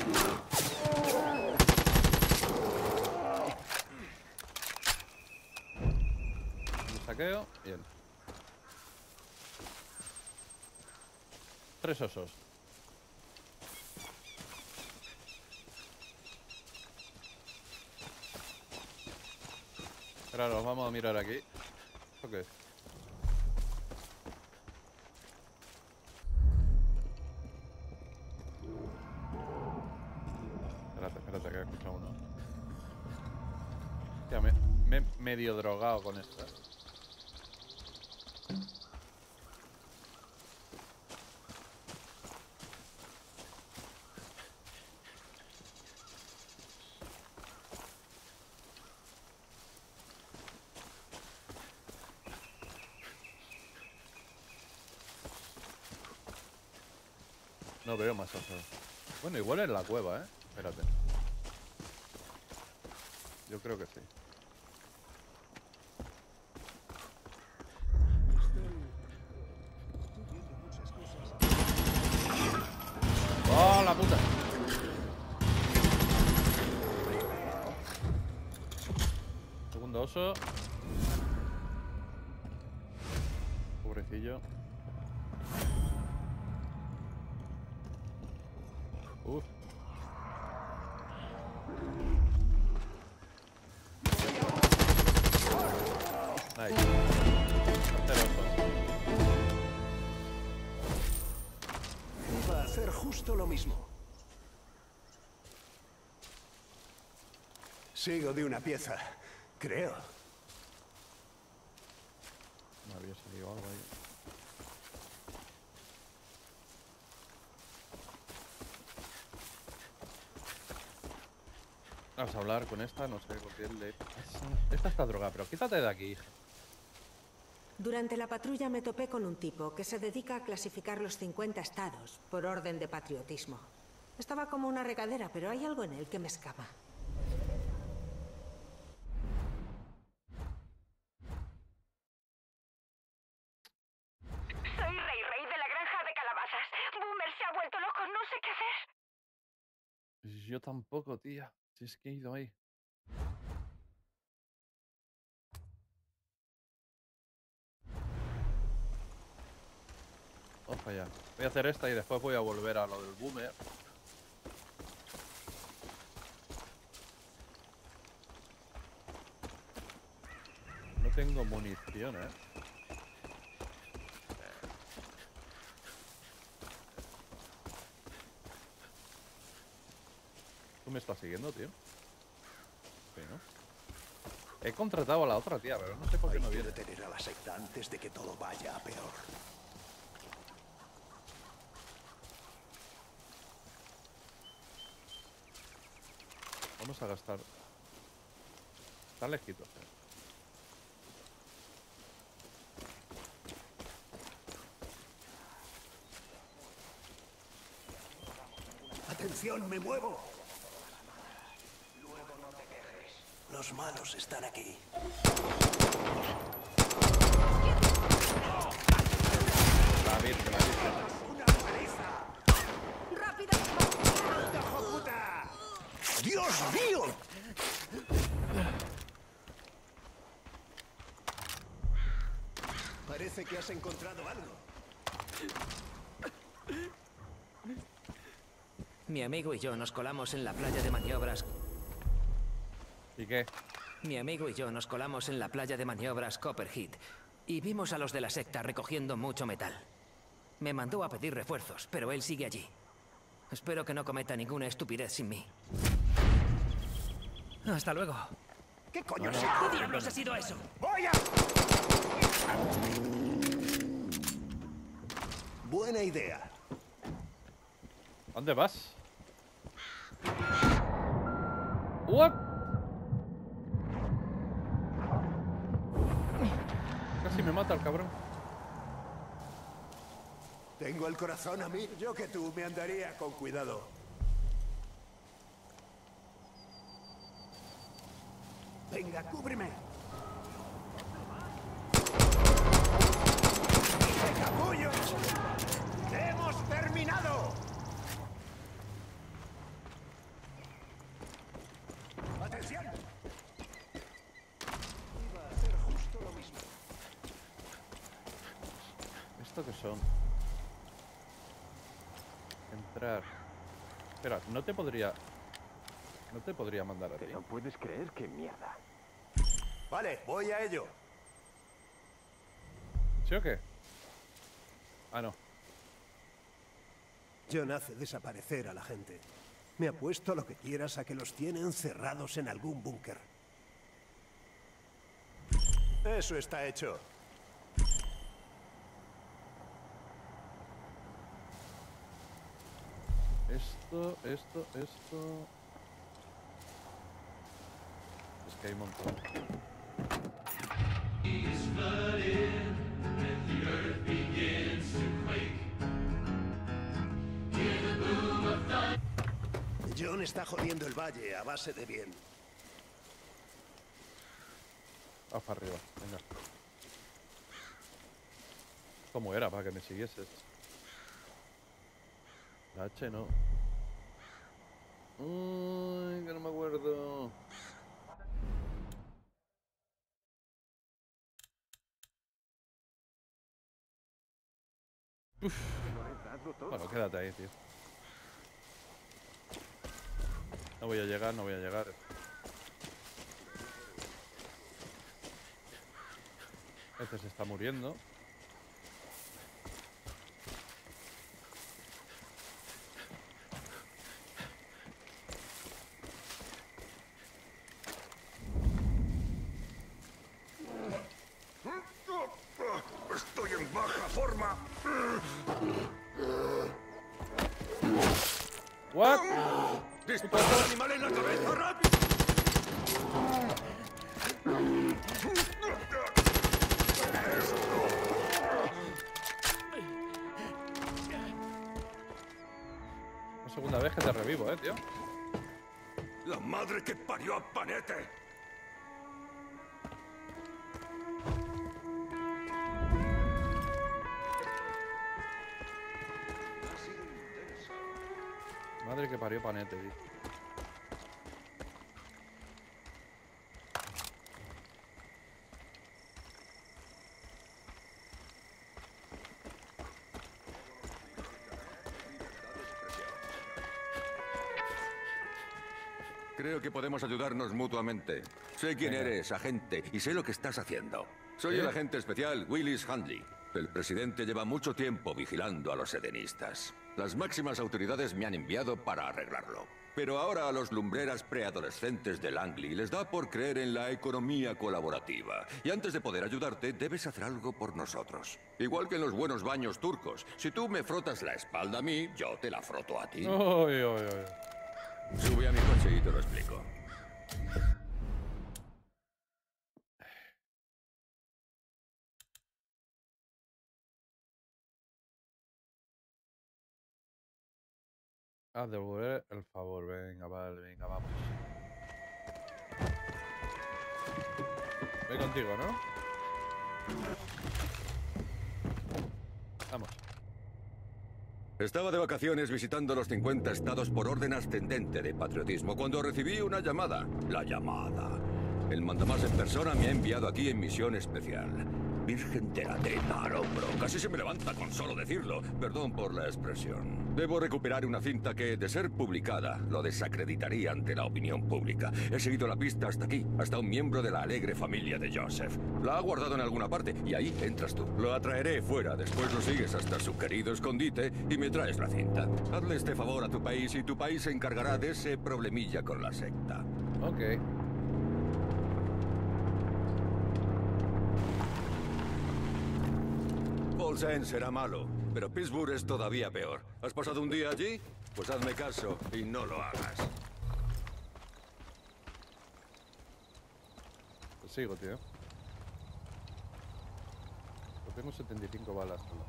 Un saqueo, bien. Tres osos. Claro, vamos a mirar aquí. ¿Esto qué es? Medio drogado con esta. No veo más osos. Bueno, igual en la cueva, ¿eh? Espérate. Yo creo que sí. Pobrecillo. Uf. Nice. Va a hacer justo lo mismo. Sigo de una pieza, creo. Había salido algo ahí. Vamos a hablar con esta, no sé con quién le... Esta está drogada, pero quítate de aquí, hija. Durante la patrulla me topé con un tipo que se dedica a clasificar los cincuenta estados por orden de patriotismo. Estaba como una regadera, pero hay algo en él que me escapa. Soy Rey Rey de la granja de calabazas. Boomer se ha vuelto loco, no sé qué hacer. Yo tampoco, tía. Si es que he ido ahí. Vamos allá. Voy a hacer esta y después voy a volver a lo del Boomer. No tengo munición, eh. ¿Tú me estás siguiendo, tío? Sí, ¿no? He contratado a la otra tía, pero no sé por qué no viene. Hay que detener a la secta antes de que todo vaya a peor. Vamos a gastar. Está lejito. Atención, me muevo. Luego no te quejes. Los malos están aquí. La virgen, la virgen. ¡Dios mío! Parece que has encontrado algo. Mi amigo y yo nos colamos en la playa de maniobras. ¿Y qué? Mi amigo y yo nos colamos en la playa de maniobras Copperhead y vimos a los de la secta recogiendo mucho metal. Me mandó a pedir refuerzos, pero él sigue allí. Espero que no cometa ninguna estupidez sin mí. Hasta luego. ¿Qué coño? ¿Qué diablos ha sido eso? ¡Voy a! Buena idea. ¿Dónde vas? What? Casi me mata el cabrón. Tengo el corazón a mí. Yo que tú me andaría con cuidado. Venga, cúbreme. ¡Capullos! ¡Hemos terminado! ¡Atención! Iba a hacer justo lo mismo. ¿Esto qué son? Entrar. Espera, no te podría... No te podría mandar a ti. No puedes creer que mierda. Vale, voy a ello. ¿Sí o qué? Ah, no. John hace desaparecer a la gente. Me apuesto a lo que quieras a que los tiene encerrados en algún búnker. Eso está hecho. Esto, esto, esto... Que hay un montón. John está jodiendo el valle a base de bien. Vamos para arriba, venga. ¿Cómo era para que me siguieses? La H no. Uy, que no me acuerdo. Uf. Bueno, quédate ahí, tío. No voy a llegar, no voy a llegar. Este se está muriendo. Estoy en baja forma. What? Dispara al animal en la cabeza, rápido. quieres que te revivo, eh, tío. La madre que parió a Panete. Madre que parió Panete, tío. Creo que podemos ayudarnos mutuamente. Sé quién Venga. eres, agente, y sé lo que estás haciendo. Soy ¿Eh? el agente especial Willis Handley. El presidente lleva mucho tiempo vigilando a los edenistas. Las máximas autoridades me han enviado para arreglarlo. Pero ahora a los lumbreras preadolescentes de Langley les da por creer en la economía colaborativa. Y antes de poder ayudarte, debes hacer algo por nosotros. Igual que en los buenos baños turcos. Si tú me frotas la espalda a mí, yo te la froto a ti. Oy, oy, oy. Sube a mi coche y te lo explico. Haz de volver el favor, venga, vale, venga, vamos. Voy contigo, ¿no? Vamos. Estaba de vacaciones visitando los cincuenta estados por orden ascendente de patriotismo cuando recibí una llamada. La llamada. El mandamás en persona me ha enviado aquí en misión especial. Virgen de la teta al hombro. Casi se me levanta con solo decirlo. Perdón por la expresión. Debo recuperar una cinta que, de ser publicada, lo desacreditaría ante la opinión pública. He seguido la pista hasta aquí, hasta un miembro de la alegre familia de Joseph. La ha guardado en alguna parte y ahí entras tú. Lo atraeré fuera, después lo sigues hasta su querido escondite y me traes la cinta. Hazle este favor a tu país y tu país se encargará de ese problemilla con la secta. Ok. Falls End será malo, pero Pittsburgh es todavía peor. ¿Has pasado un día allí? Pues hazme caso y no lo hagas. Lo sigo, tío. Yo tengo setenta y cinco balas solo.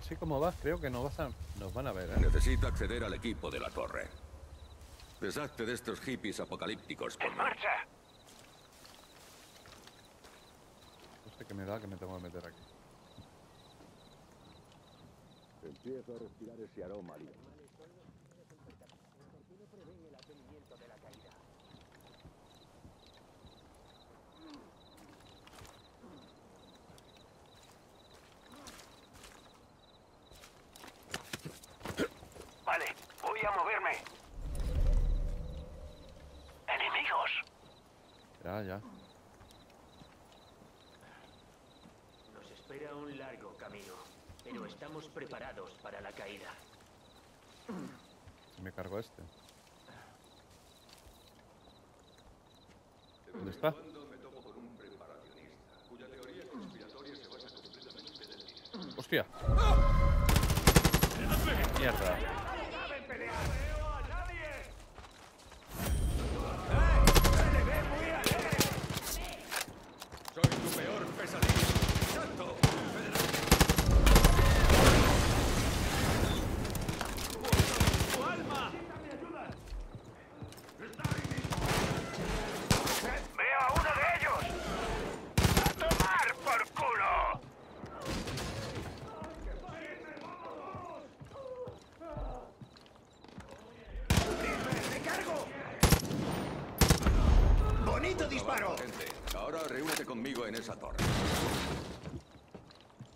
Así como vas, creo que nos, vas a, nos van a ver, ¿eh? Necesito acceder al equipo de la torre. Deshazte de estos hippies apocalípticos. ¡En marcha! No sé qué me da que me tengo que meter aquí. Empiezo a respirar ese aroma, Lía. Ya, ya. Nos espera un largo camino, pero estamos preparados para la caída. Me cargo este. ¿Dónde está? ¡Hostia! ¡Mierda!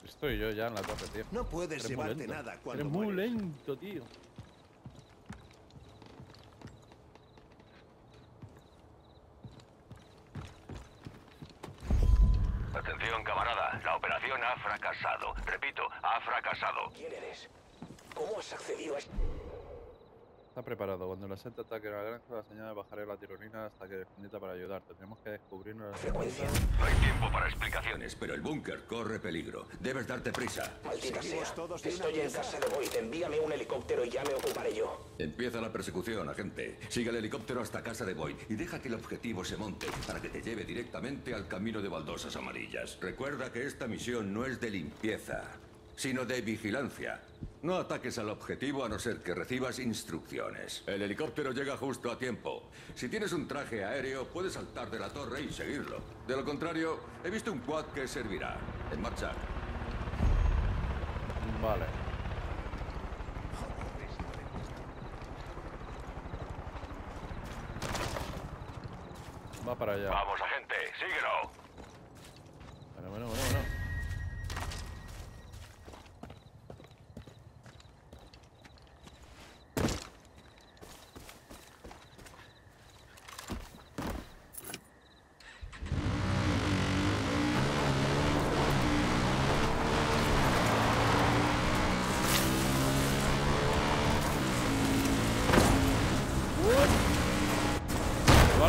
Estoy yo ya en la torre, tío. No puedes llevarte nada cuando eres muy lento, tío. Atención, camarada. La operación ha fracasado. Repito, ha fracasado. ¿Quién eres? ¿Cómo has accedido a esto? Está preparado. Cuando la seta ataque a la granja, la señal bajaré la tirolina hasta que desconecta para ayudarte. Tenemos que descubrir una secuencia. Hay tiempo para explicaciones, pero el búnker corre peligro. Debes darte prisa. Maldita sea. Estoy en casa de Void. Envíame un helicóptero y ya me ocuparé yo. Empieza la persecución, agente. Sigue el helicóptero hasta casa de Void y deja que el objetivo se monte para que te lleve directamente al camino de baldosas amarillas. Recuerda que esta misión no es de limpieza, sino de vigilancia. No ataques al objetivo a no ser que recibas instrucciones. El helicóptero llega justo a tiempo. Si tienes un traje aéreo, puedes saltar de la torre y seguirlo. De lo contrario, he visto un quad que servirá. En marcha. Vale. Va para allá. Vamos, agente, síguelo. Bueno, bueno, bueno, bueno.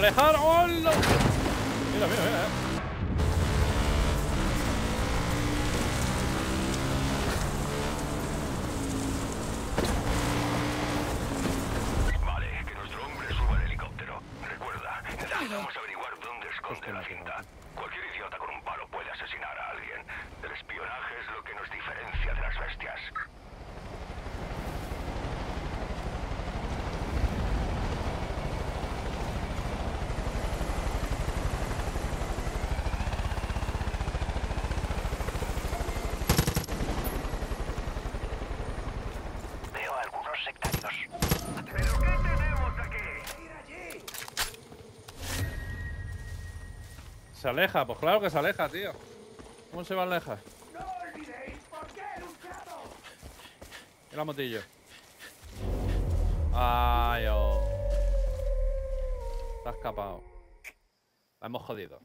¡Alejar! ¡Oh, no! Mira, mira, mira, eh. Se aleja, pues claro que se aleja, tío. ¿Cómo se va a alejar? No olvidéis por qué he luchado. Y la motillo. Ay, oh. Se ha escapado. La hemos jodido.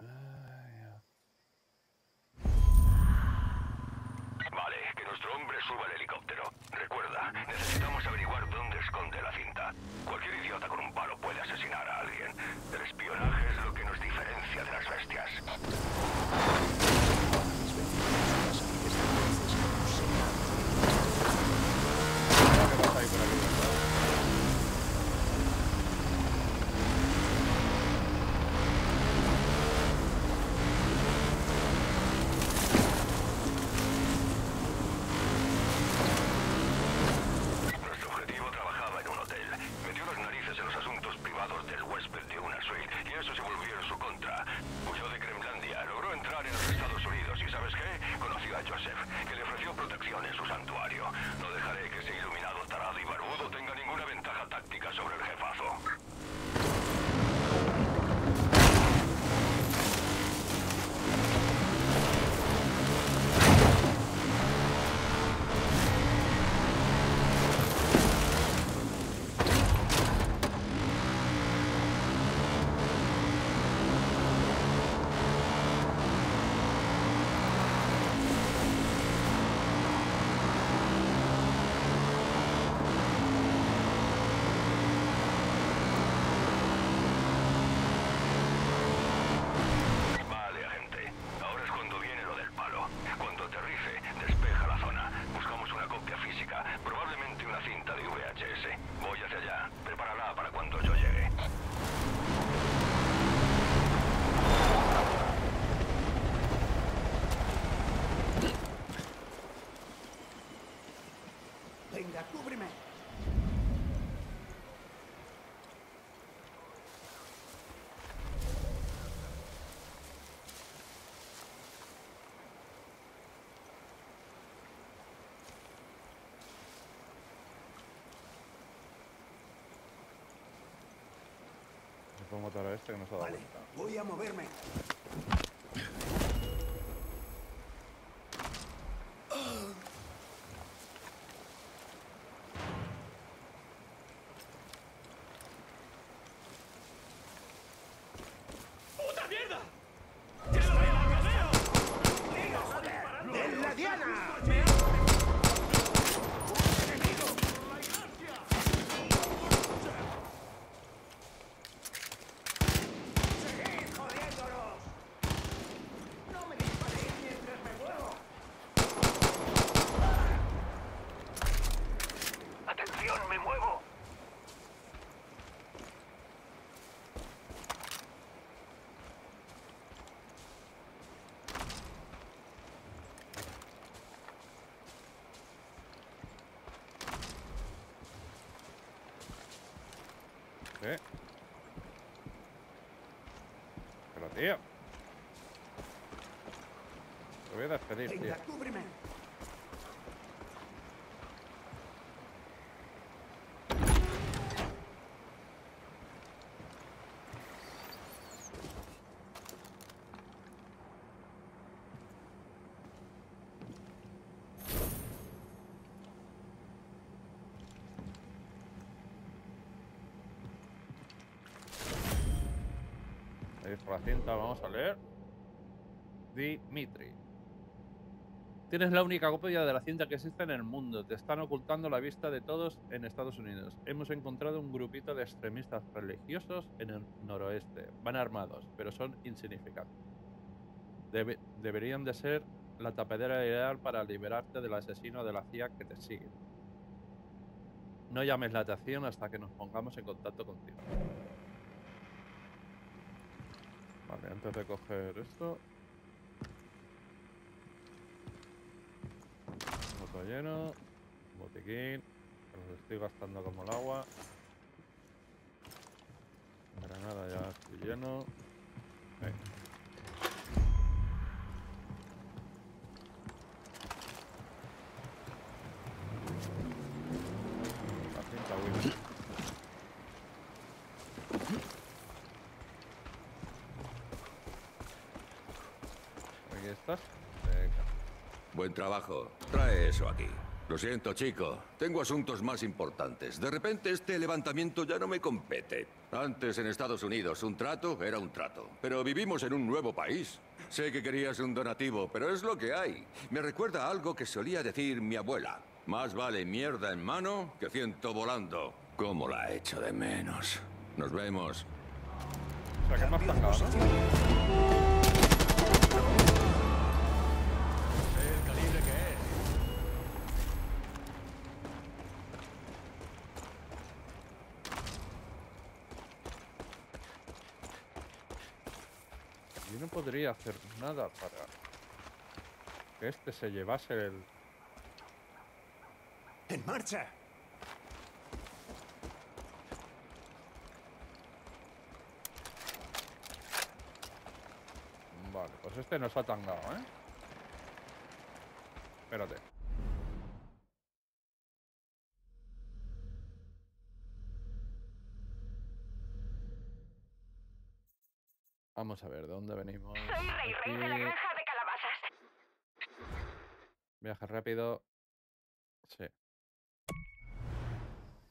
Ay, oh. Vale, que nuestro hombre suba el helicóptero. Recuerda, necesitamos averiguar dónde esconde la cinta. Cualquier idiota con un palo puede asesinar a alguien. El espionaje es lo que nos diferencia de las bestias. ¿Qué pasa ahí por aquí? Puedo matar a este que nos ha dado vale, cuenta. Voy a moverme. ¡Puta mierda! ¡Que lo veo! ¡Joder! ¡De la diana! Sí. Pero tío, te voy a despedir, tío. Venga, cúbreme. Por la cinta, vamos a leer. Dimitri, tienes la única copia de la cinta que existe en el mundo. Te están ocultando la vista de todos en Estados Unidos. Hemos encontrado un grupito de extremistas religiosos en el noroeste. Van armados, pero son insignificantes. Debe- deberían de ser la tapadera ideal para liberarte del asesino de la C I A que te sigue. No llames la atención hasta que nos pongamos en contacto contigo. Vale, antes de coger esto. Moto lleno. Botiquín. Los estoy gastando como el agua. Granada ya estoy lleno. Ahí. La cinta Willis. ¿Estás? Venga. Buen trabajo. Trae eso aquí. Lo siento, chico. Tengo asuntos más importantes. De repente este levantamiento ya no me compete. Antes en Estados Unidos un trato era un trato. Pero vivimos en un nuevo país. Sé que querías un donativo, pero es lo que hay. Me recuerda a algo que solía decir mi abuela. Más vale mierda en mano que ciento volando. ¿Cómo la echo de menos? Nos vemos. O sea, ¿qué más? No podría hacer nada para que este se llevase el... ¡En marcha! Vale, pues este nos ha tangado, ¿eh? Espérate. Vamos a ver, ¿de dónde venimos? Soy Rey, Rey de la granja de calabazas. Viaje rápido. Sí.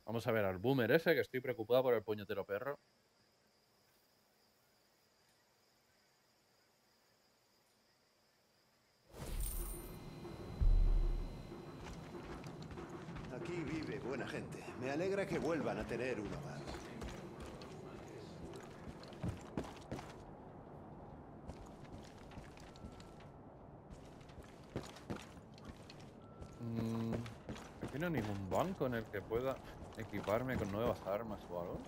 Vamos a ver al Boomer ese, que estoy preocupado por el puñetero perro. Aquí vive buena gente. Me alegra que vuelvan a tener un hogar. No hay ningún banco en el que pueda equiparme con nuevas armas o algo.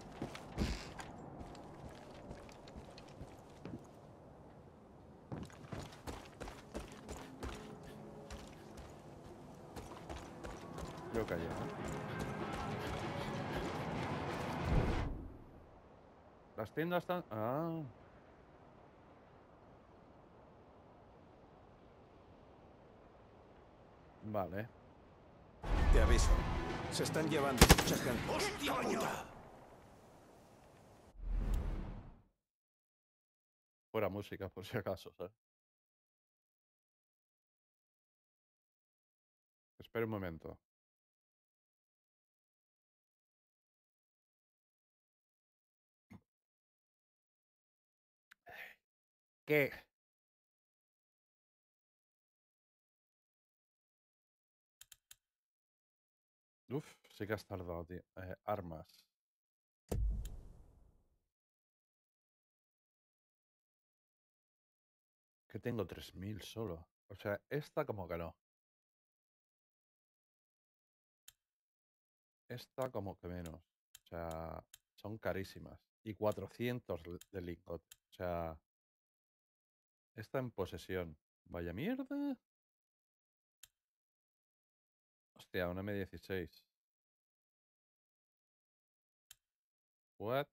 Creo que allá, ¿eh? Las tiendas están... Ah... Vale. Te aviso. Se están llevando muchas gente. ¡Hostia puta! Fuera música, por si acaso, ¿sabes? Espera un momento. ¿Qué? Uf, sí que has tardado, tío. Eh, armas. Que tengo tres mil solo. O sea, esta como que no. Esta como que menos. O sea, son carísimas. Y cuatrocientos de lingot. O sea, esta en posesión. Vaya mierda. Hostia, una M dieciséis. What?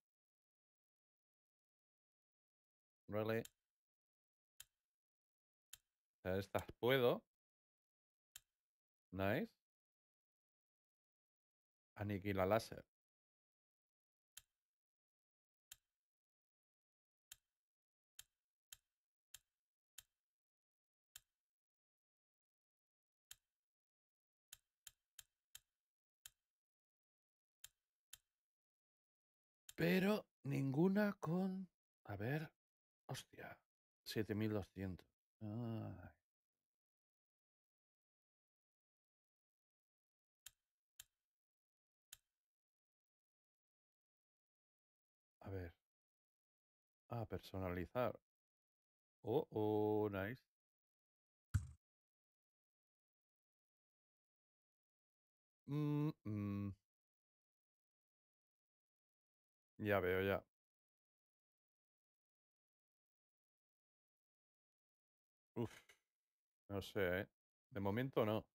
Vale. O sea, estas puedo. Nice. Aniquila láser. Pero ninguna con... A ver... Hostia. siete mil doscientos. Ay. A ver. Ah, personalizar. Oh, oh, nice. Mm, mm. Ya veo, ya. Uf, no sé, ¿eh? De momento no.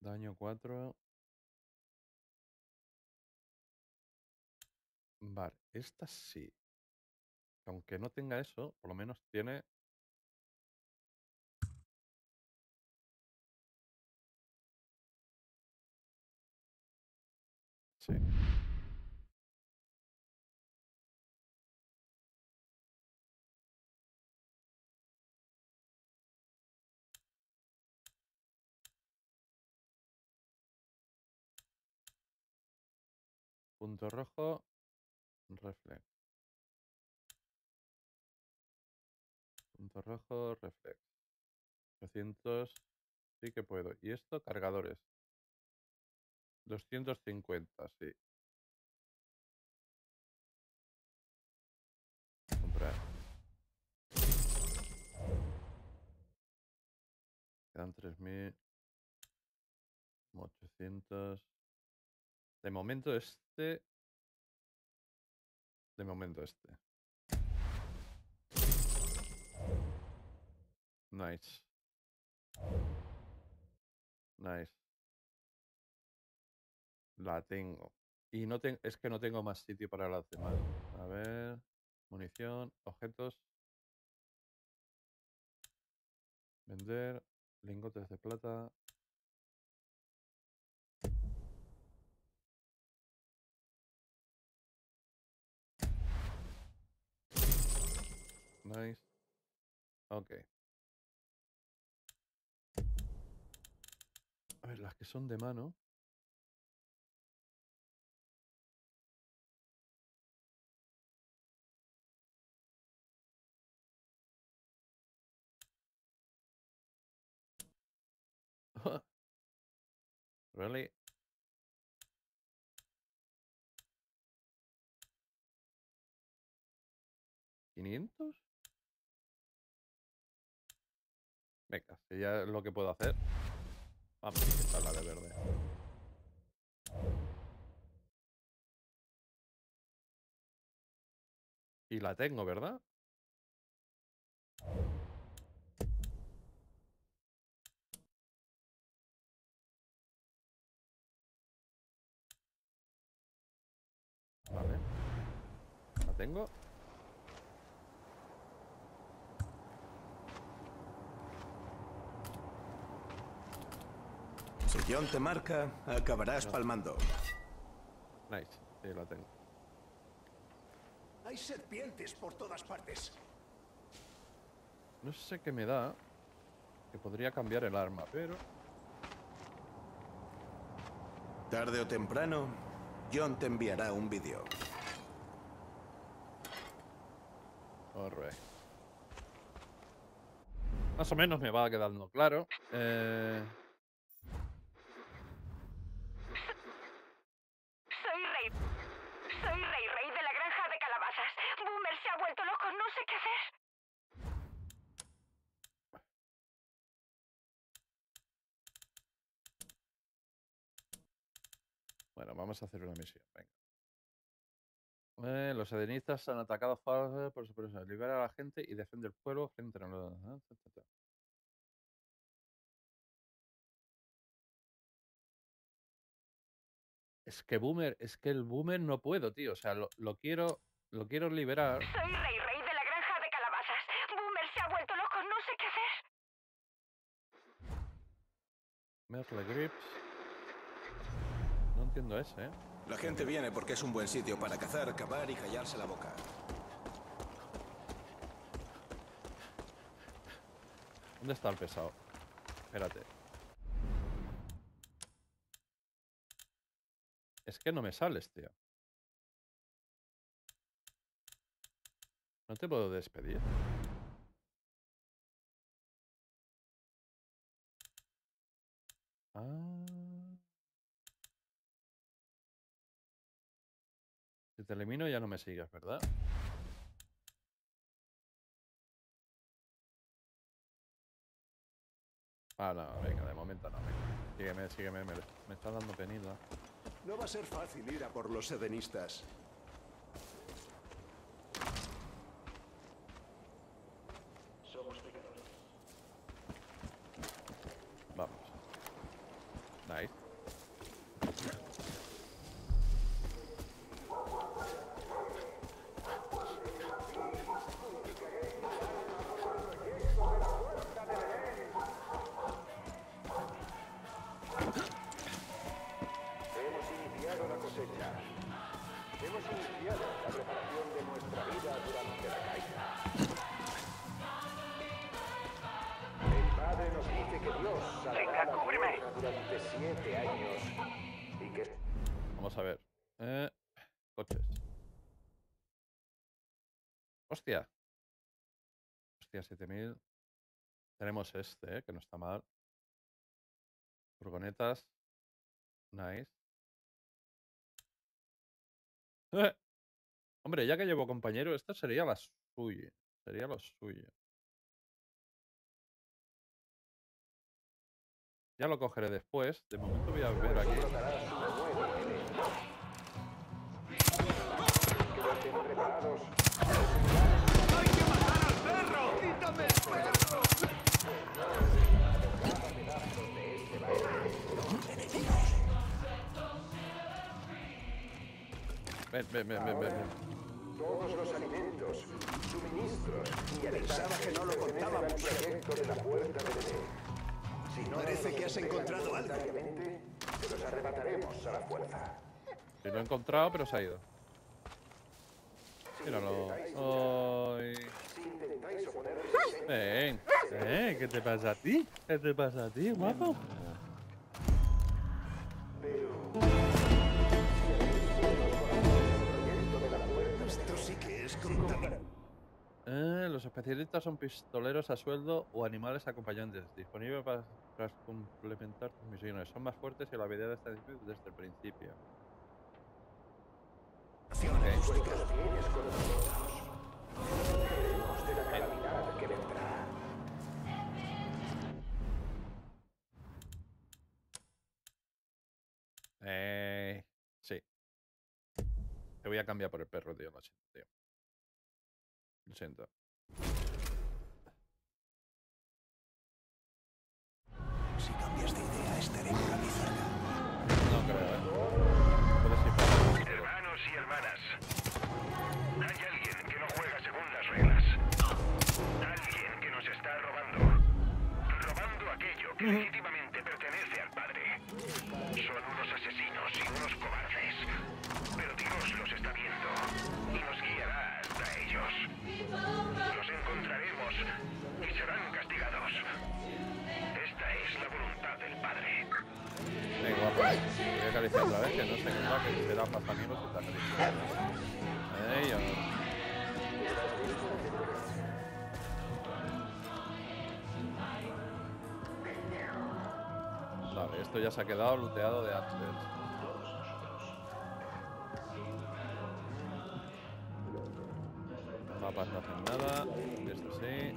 Daño cuatro. Vale, esta sí. Aunque no tenga eso, por lo menos tiene... Sí. Punto rojo, reflex. Punto rojo, reflex. trescientos. Sí que puedo. Y esto, cargadores. doscientos cincuenta, sí. Comprar. Quedan tres mil ochocientos. De momento este... De momento este. Nice. Nice. La tengo. Y no tengo, es que no tengo más sitio para las demás. A ver. Munición. Objetos. Vender. Lingotes de plata. Nice. Ok. A ver, las que son de mano. Really? ¿quinientos? Venga, si ya es lo que puedo hacer. Vamos a intentarla de verde. Y la tengo, ¿verdad? Vale. La tengo. Si John te marca, acabarás no. palmando. Nice. Sí, la tengo. Hay serpientes por todas partes. No sé qué me da. Que podría cambiar el arma, pero... Tarde o temprano... John te enviará un vídeo. Alright. Más o menos me va quedando claro. Eh... Soy Rey. Soy Rey, Rey de la granja de calabazas. Boomer se ha vuelto loco, no sé qué hacer. Bueno, vamos a hacer una misión, venga. Eh, los adenistas han atacado a Falls por sorpresa. Libera a la gente y defiende el pueblo frente a los... Es que Boomer, es que el Boomer no puedo, tío. O sea, lo, lo quiero, lo quiero liberar. Soy rey, rey de la granja de calabazas. Boomer se ha vuelto loco, no sé qué hacer. Merle Grips. No entiendo ese, ¿eh? La gente viene porque es un buen sitio para cazar, cavar y callarse la boca. ¿Dónde está el pesado? Espérate. Es que no me sales, tío. No te puedo despedir. Ah. Si te elimino ya no me sigas, ¿verdad? Ah, no, venga, de momento no. Venga. Sígueme, sígueme, me, me está dando penita. No va a ser fácil ir a por los edenistas. Somos pecadores. Vamos. Nice. Vamos a ver. Eh, coches. Hostia. Hostia, siete mil. Tenemos este, eh, que no está mal. Furgonetas. Nice. Eh. Hombre, ya que llevo compañero, esta sería la suya. Sería la suya. Ya lo cogeré después. De momento voy a ver aquí. ¡Hay que matar al perro! ¡Quítame el perro! Ven, ven, ven, ven, ven. Todos los alimentos, suministros. Y pensaba que no lo contábamos. El proyecto de la puerta de Belén. Si no parece que has encontrado algo. Te los arrebataremos a la fuerza. Sí, lo he encontrado, pero se ha ido. Míralo. Ay. Ven. Eh, ¿qué te pasa a ti? ¿Qué te pasa a ti, guapo? Esto sí que es contaminante. Eh, los especialistas son pistoleros a sueldo o animales acompañantes, disponibles para, para complementar tus misiones. Son más fuertes y la habilidad está difícil desde el principio. Okay. Eh, sí. Te voy a cambiar por el perro, tío, no sé, tío. Lo siento. Si cambias de idea, estaré por aquí cerca. No creo, ¿eh? Puedes ir. Hermanos y hermanas, hay alguien que no juega según las reglas. Alguien que nos está robando. Robando aquello que legítimamente pertenece al padre. Son unos asesinos y unos cobardes. Pero Dios los está viendo y nos guiará hasta ellos. Los encontraremos y serán castigados. Esta es la voluntad del Padre. Venga, pues, voy a acariciar otra vez, que no sé nada que será más amigos que te acarician. Ey, hombre. Vale, esto ya se ha quedado looteado de antes. Papas no hacen nada, esto sí.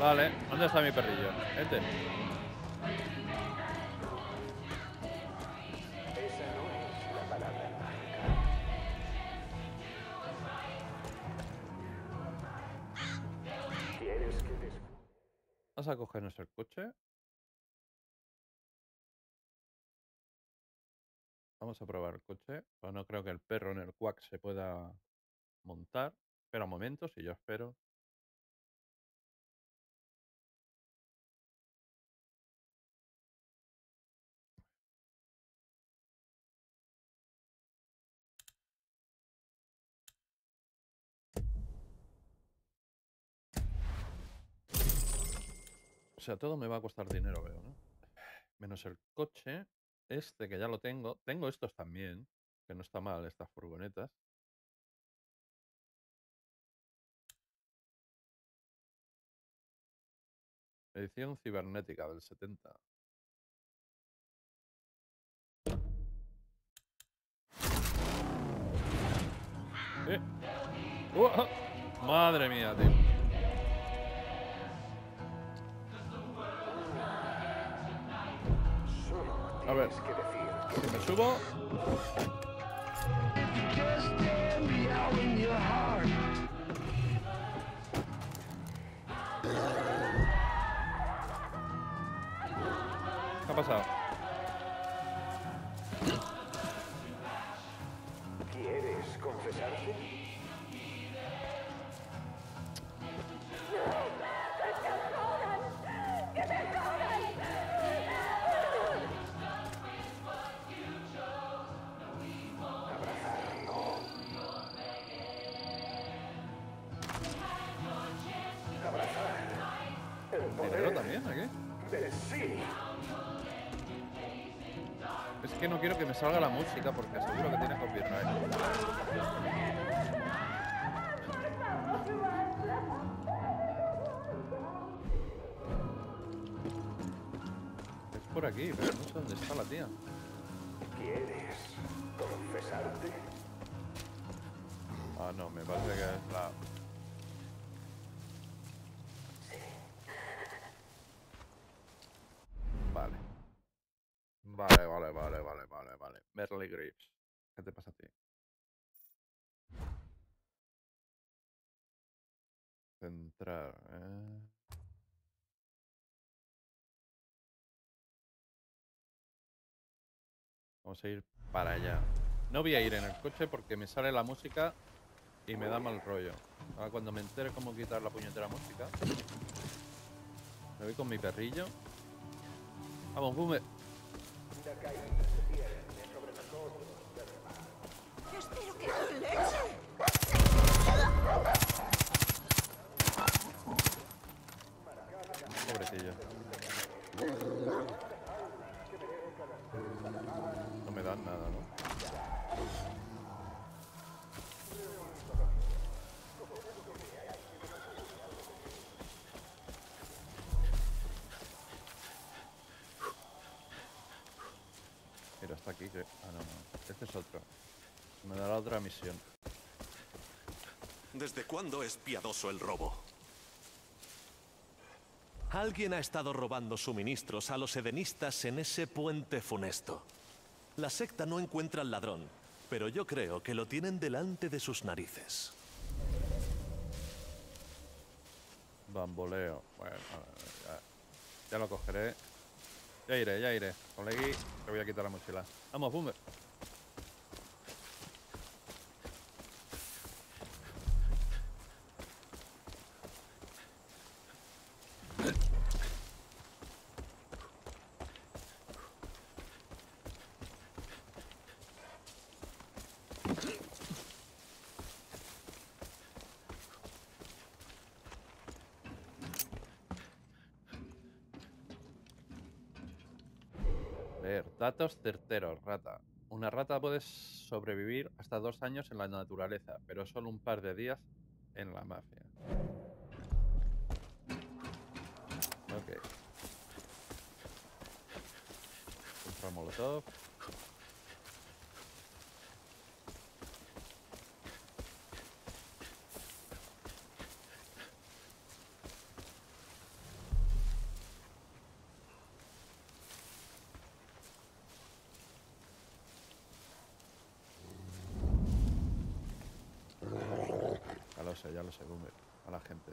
Vale, ¿dónde está mi perrillo? Este. Vamos a cogernos el coche. Vamos a probar el coche. Pues no creo que el perro en el cuac se pueda montar. Espera un momento, si yo espero. O sea, todo me va a costar dinero, veo, ¿no? Menos el coche, este que ya lo tengo. Tengo estos también, que no está mal, estas furgonetas. Edición cibernética del setenta. ¿Eh? ¡Uh! Madre mía, tío. A ver, si me subo... ¿Qué ha pasado? ¿Quieres confesarte? Que no quiero que me salga la música porque seguro que tiene copyright. Es por aquí, pero no sé dónde está la tía. ¿Quieres confesarte? Ah, no, me parece que es la... Vale, vale, vale, vale, vale, vale. Merle Briggs. ¿Qué te pasa a ti? Centrar, eh. Vamos a ir para allá. No voy a ir en el coche porque me sale la música y me da mal rollo. Ahora cuando me entere cómo quitar la puñetera música, me voy con mi perrillo. Vamos, Boomer. Yo espero que no le echen. Pobrecillo. No me dan nada, ¿no? Aquí que... Ah, no, no. Este es otro. Me dará otra misión. ¿Desde cuándo es piadoso el robo? Alguien ha estado robando suministros a los edenistas en ese puente funesto. La secta no encuentra al ladrón, pero yo creo que lo tienen delante de sus narices. Bamboleo. Bueno, ya, ya lo cogeré. Ya iré, ya iré. Colegui, te voy a quitar la mochila. Vamos, Boomer. Datos certeros, rata. Una rata puede sobrevivir hasta dos años en la naturaleza, pero solo un par de días en la mafia. Ok. Contra molotov. sé, ya lo sé, Boomer. A la gente.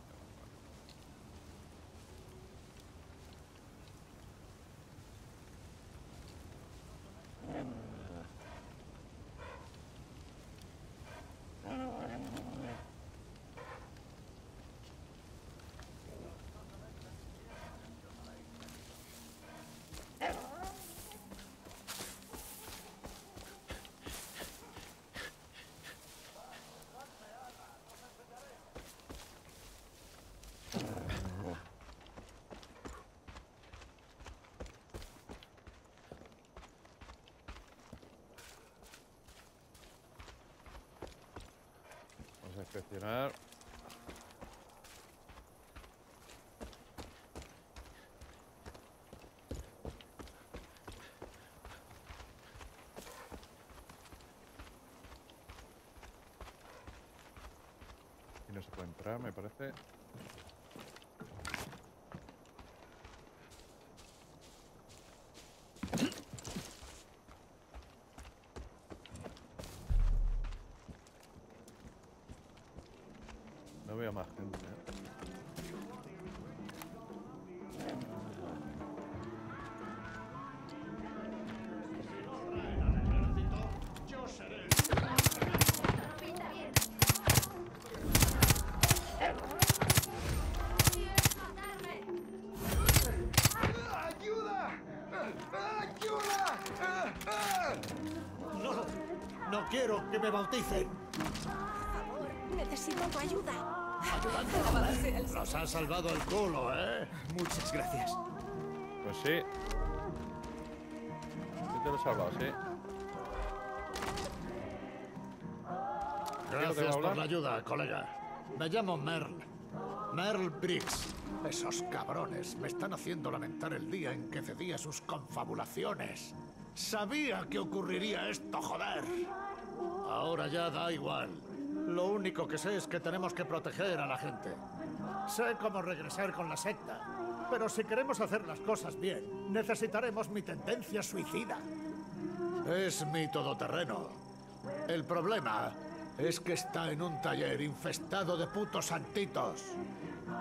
Inspeccionar. Y no se puede entrar, me parece. ¡Que me bauticen! Por favor, necesito tu ayuda. Ayúdame. Nos han salvado el culo, ¿eh? Muchas gracias. Pues sí. Yo te lo he salvado, sí. Gracias por la ayuda, colega. Me llamo Merle. Merle Briggs. Esos cabrones me están haciendo lamentar el día en que cedí a sus confabulaciones. Sabía que ocurriría esto, joder. Ahora ya da igual. Lo único que sé es que tenemos que proteger a la gente. Sé cómo regresar con la secta, pero si queremos hacer las cosas bien, necesitaremos mi tendencia suicida. Es mi todoterreno. El problema es que está en un taller infestado de putos santitos.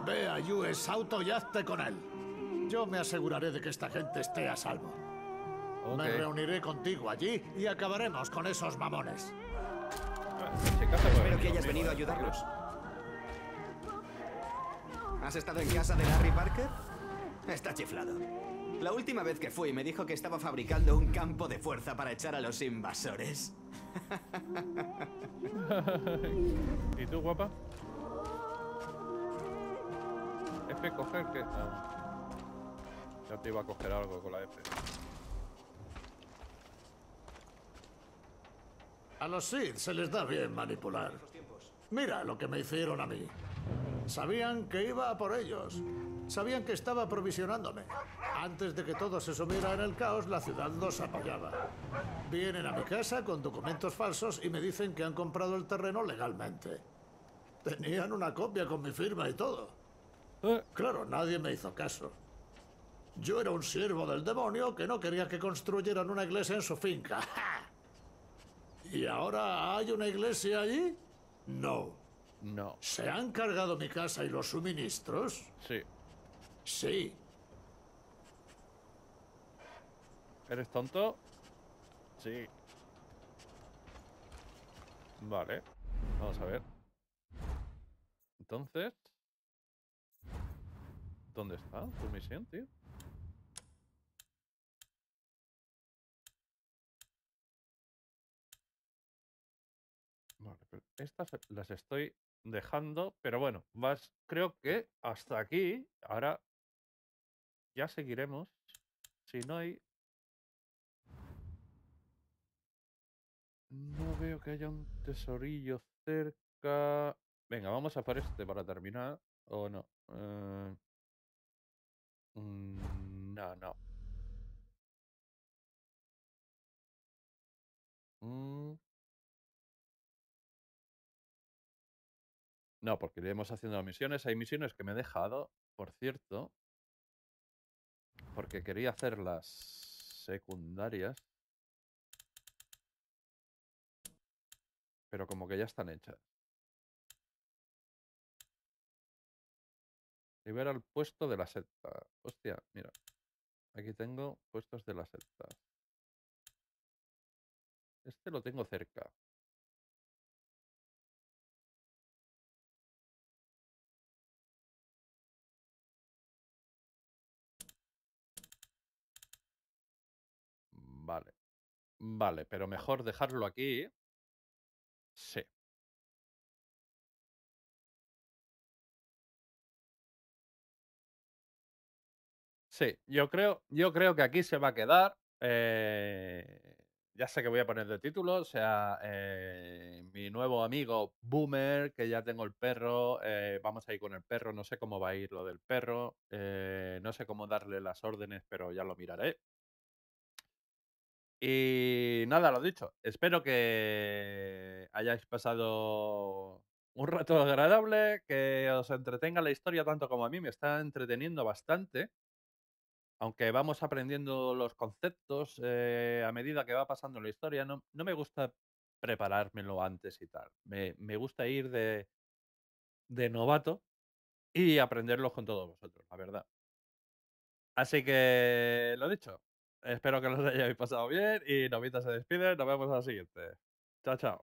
Ve a U S auto y hazte con él. Yo me aseguraré de que esta gente esté a salvo. Okay. Me reuniré contigo allí y acabaremos con esos mamones. Espero que hayas venido a ayudarnos. ¿Has estado en casa de Larry Parker? Está chiflado. La última vez que fui me dijo que estaba fabricando un campo de fuerza para echar a los invasores. ¿Y tú, guapa? F coger que... Ah. Ya te iba a coger algo con la F. A los Seed se les da bien manipular. Mira lo que me hicieron a mí. Sabían que iba a por ellos. Sabían que estaba provisionándome. Antes de que todo se sumiera en el caos, la ciudad los apoyaba. Vienen a mi casa con documentos falsos y me dicen que han comprado el terreno legalmente. Tenían una copia con mi firma y todo. Claro, nadie me hizo caso. Yo era un siervo del demonio que no quería que construyeran una iglesia en su finca. ¡Ja! ¿Y ahora hay una iglesia allí? No. No. ¿Se han cargado mi casa y los suministros? Sí. Sí. ¿Eres tonto? Sí. Vale. Vamos a ver. Entonces... ¿Dónde está tu misión, tío? Estas las estoy dejando, pero bueno, más, creo que hasta aquí. Ahora ya seguiremos. Si no hay... No veo que haya un tesorillo cerca. Venga, vamos a por este para terminar. ¿O no? Eh... No, no. Mm... No, porque iremos haciendo misiones. Hay misiones que me he dejado, por cierto, porque quería hacer las secundarias, pero como que ya están hechas. Libera el puesto de la secta. Hostia, mira. Aquí tengo puestos de la secta. Este lo tengo cerca. Vale. Vale, pero mejor dejarlo aquí. Sí. Sí, yo creo, yo creo que aquí se va a quedar. Eh, ya sé que voy a poner de título, o sea, eh, mi nuevo amigo Boomer, que ya tengo el perro, eh, vamos a ir con el perro, no sé cómo va a ir lo del perro, eh, no sé cómo darle las órdenes, pero ya lo miraré. Y nada, lo dicho, espero que hayáis pasado un rato agradable, que os entretenga la historia tanto como a mí, me está entreteniendo bastante. Aunque vamos aprendiendo los conceptos eh, a medida que va pasando la historia, no, no me gusta preparármelo antes y tal. Me, me gusta ir de, de novato y aprenderlos con todos vosotros, la verdad. Así que, lo dicho, espero que los hayáis pasado bien y Novita se despide. Nos vemos a la siguiente. Chao, chao.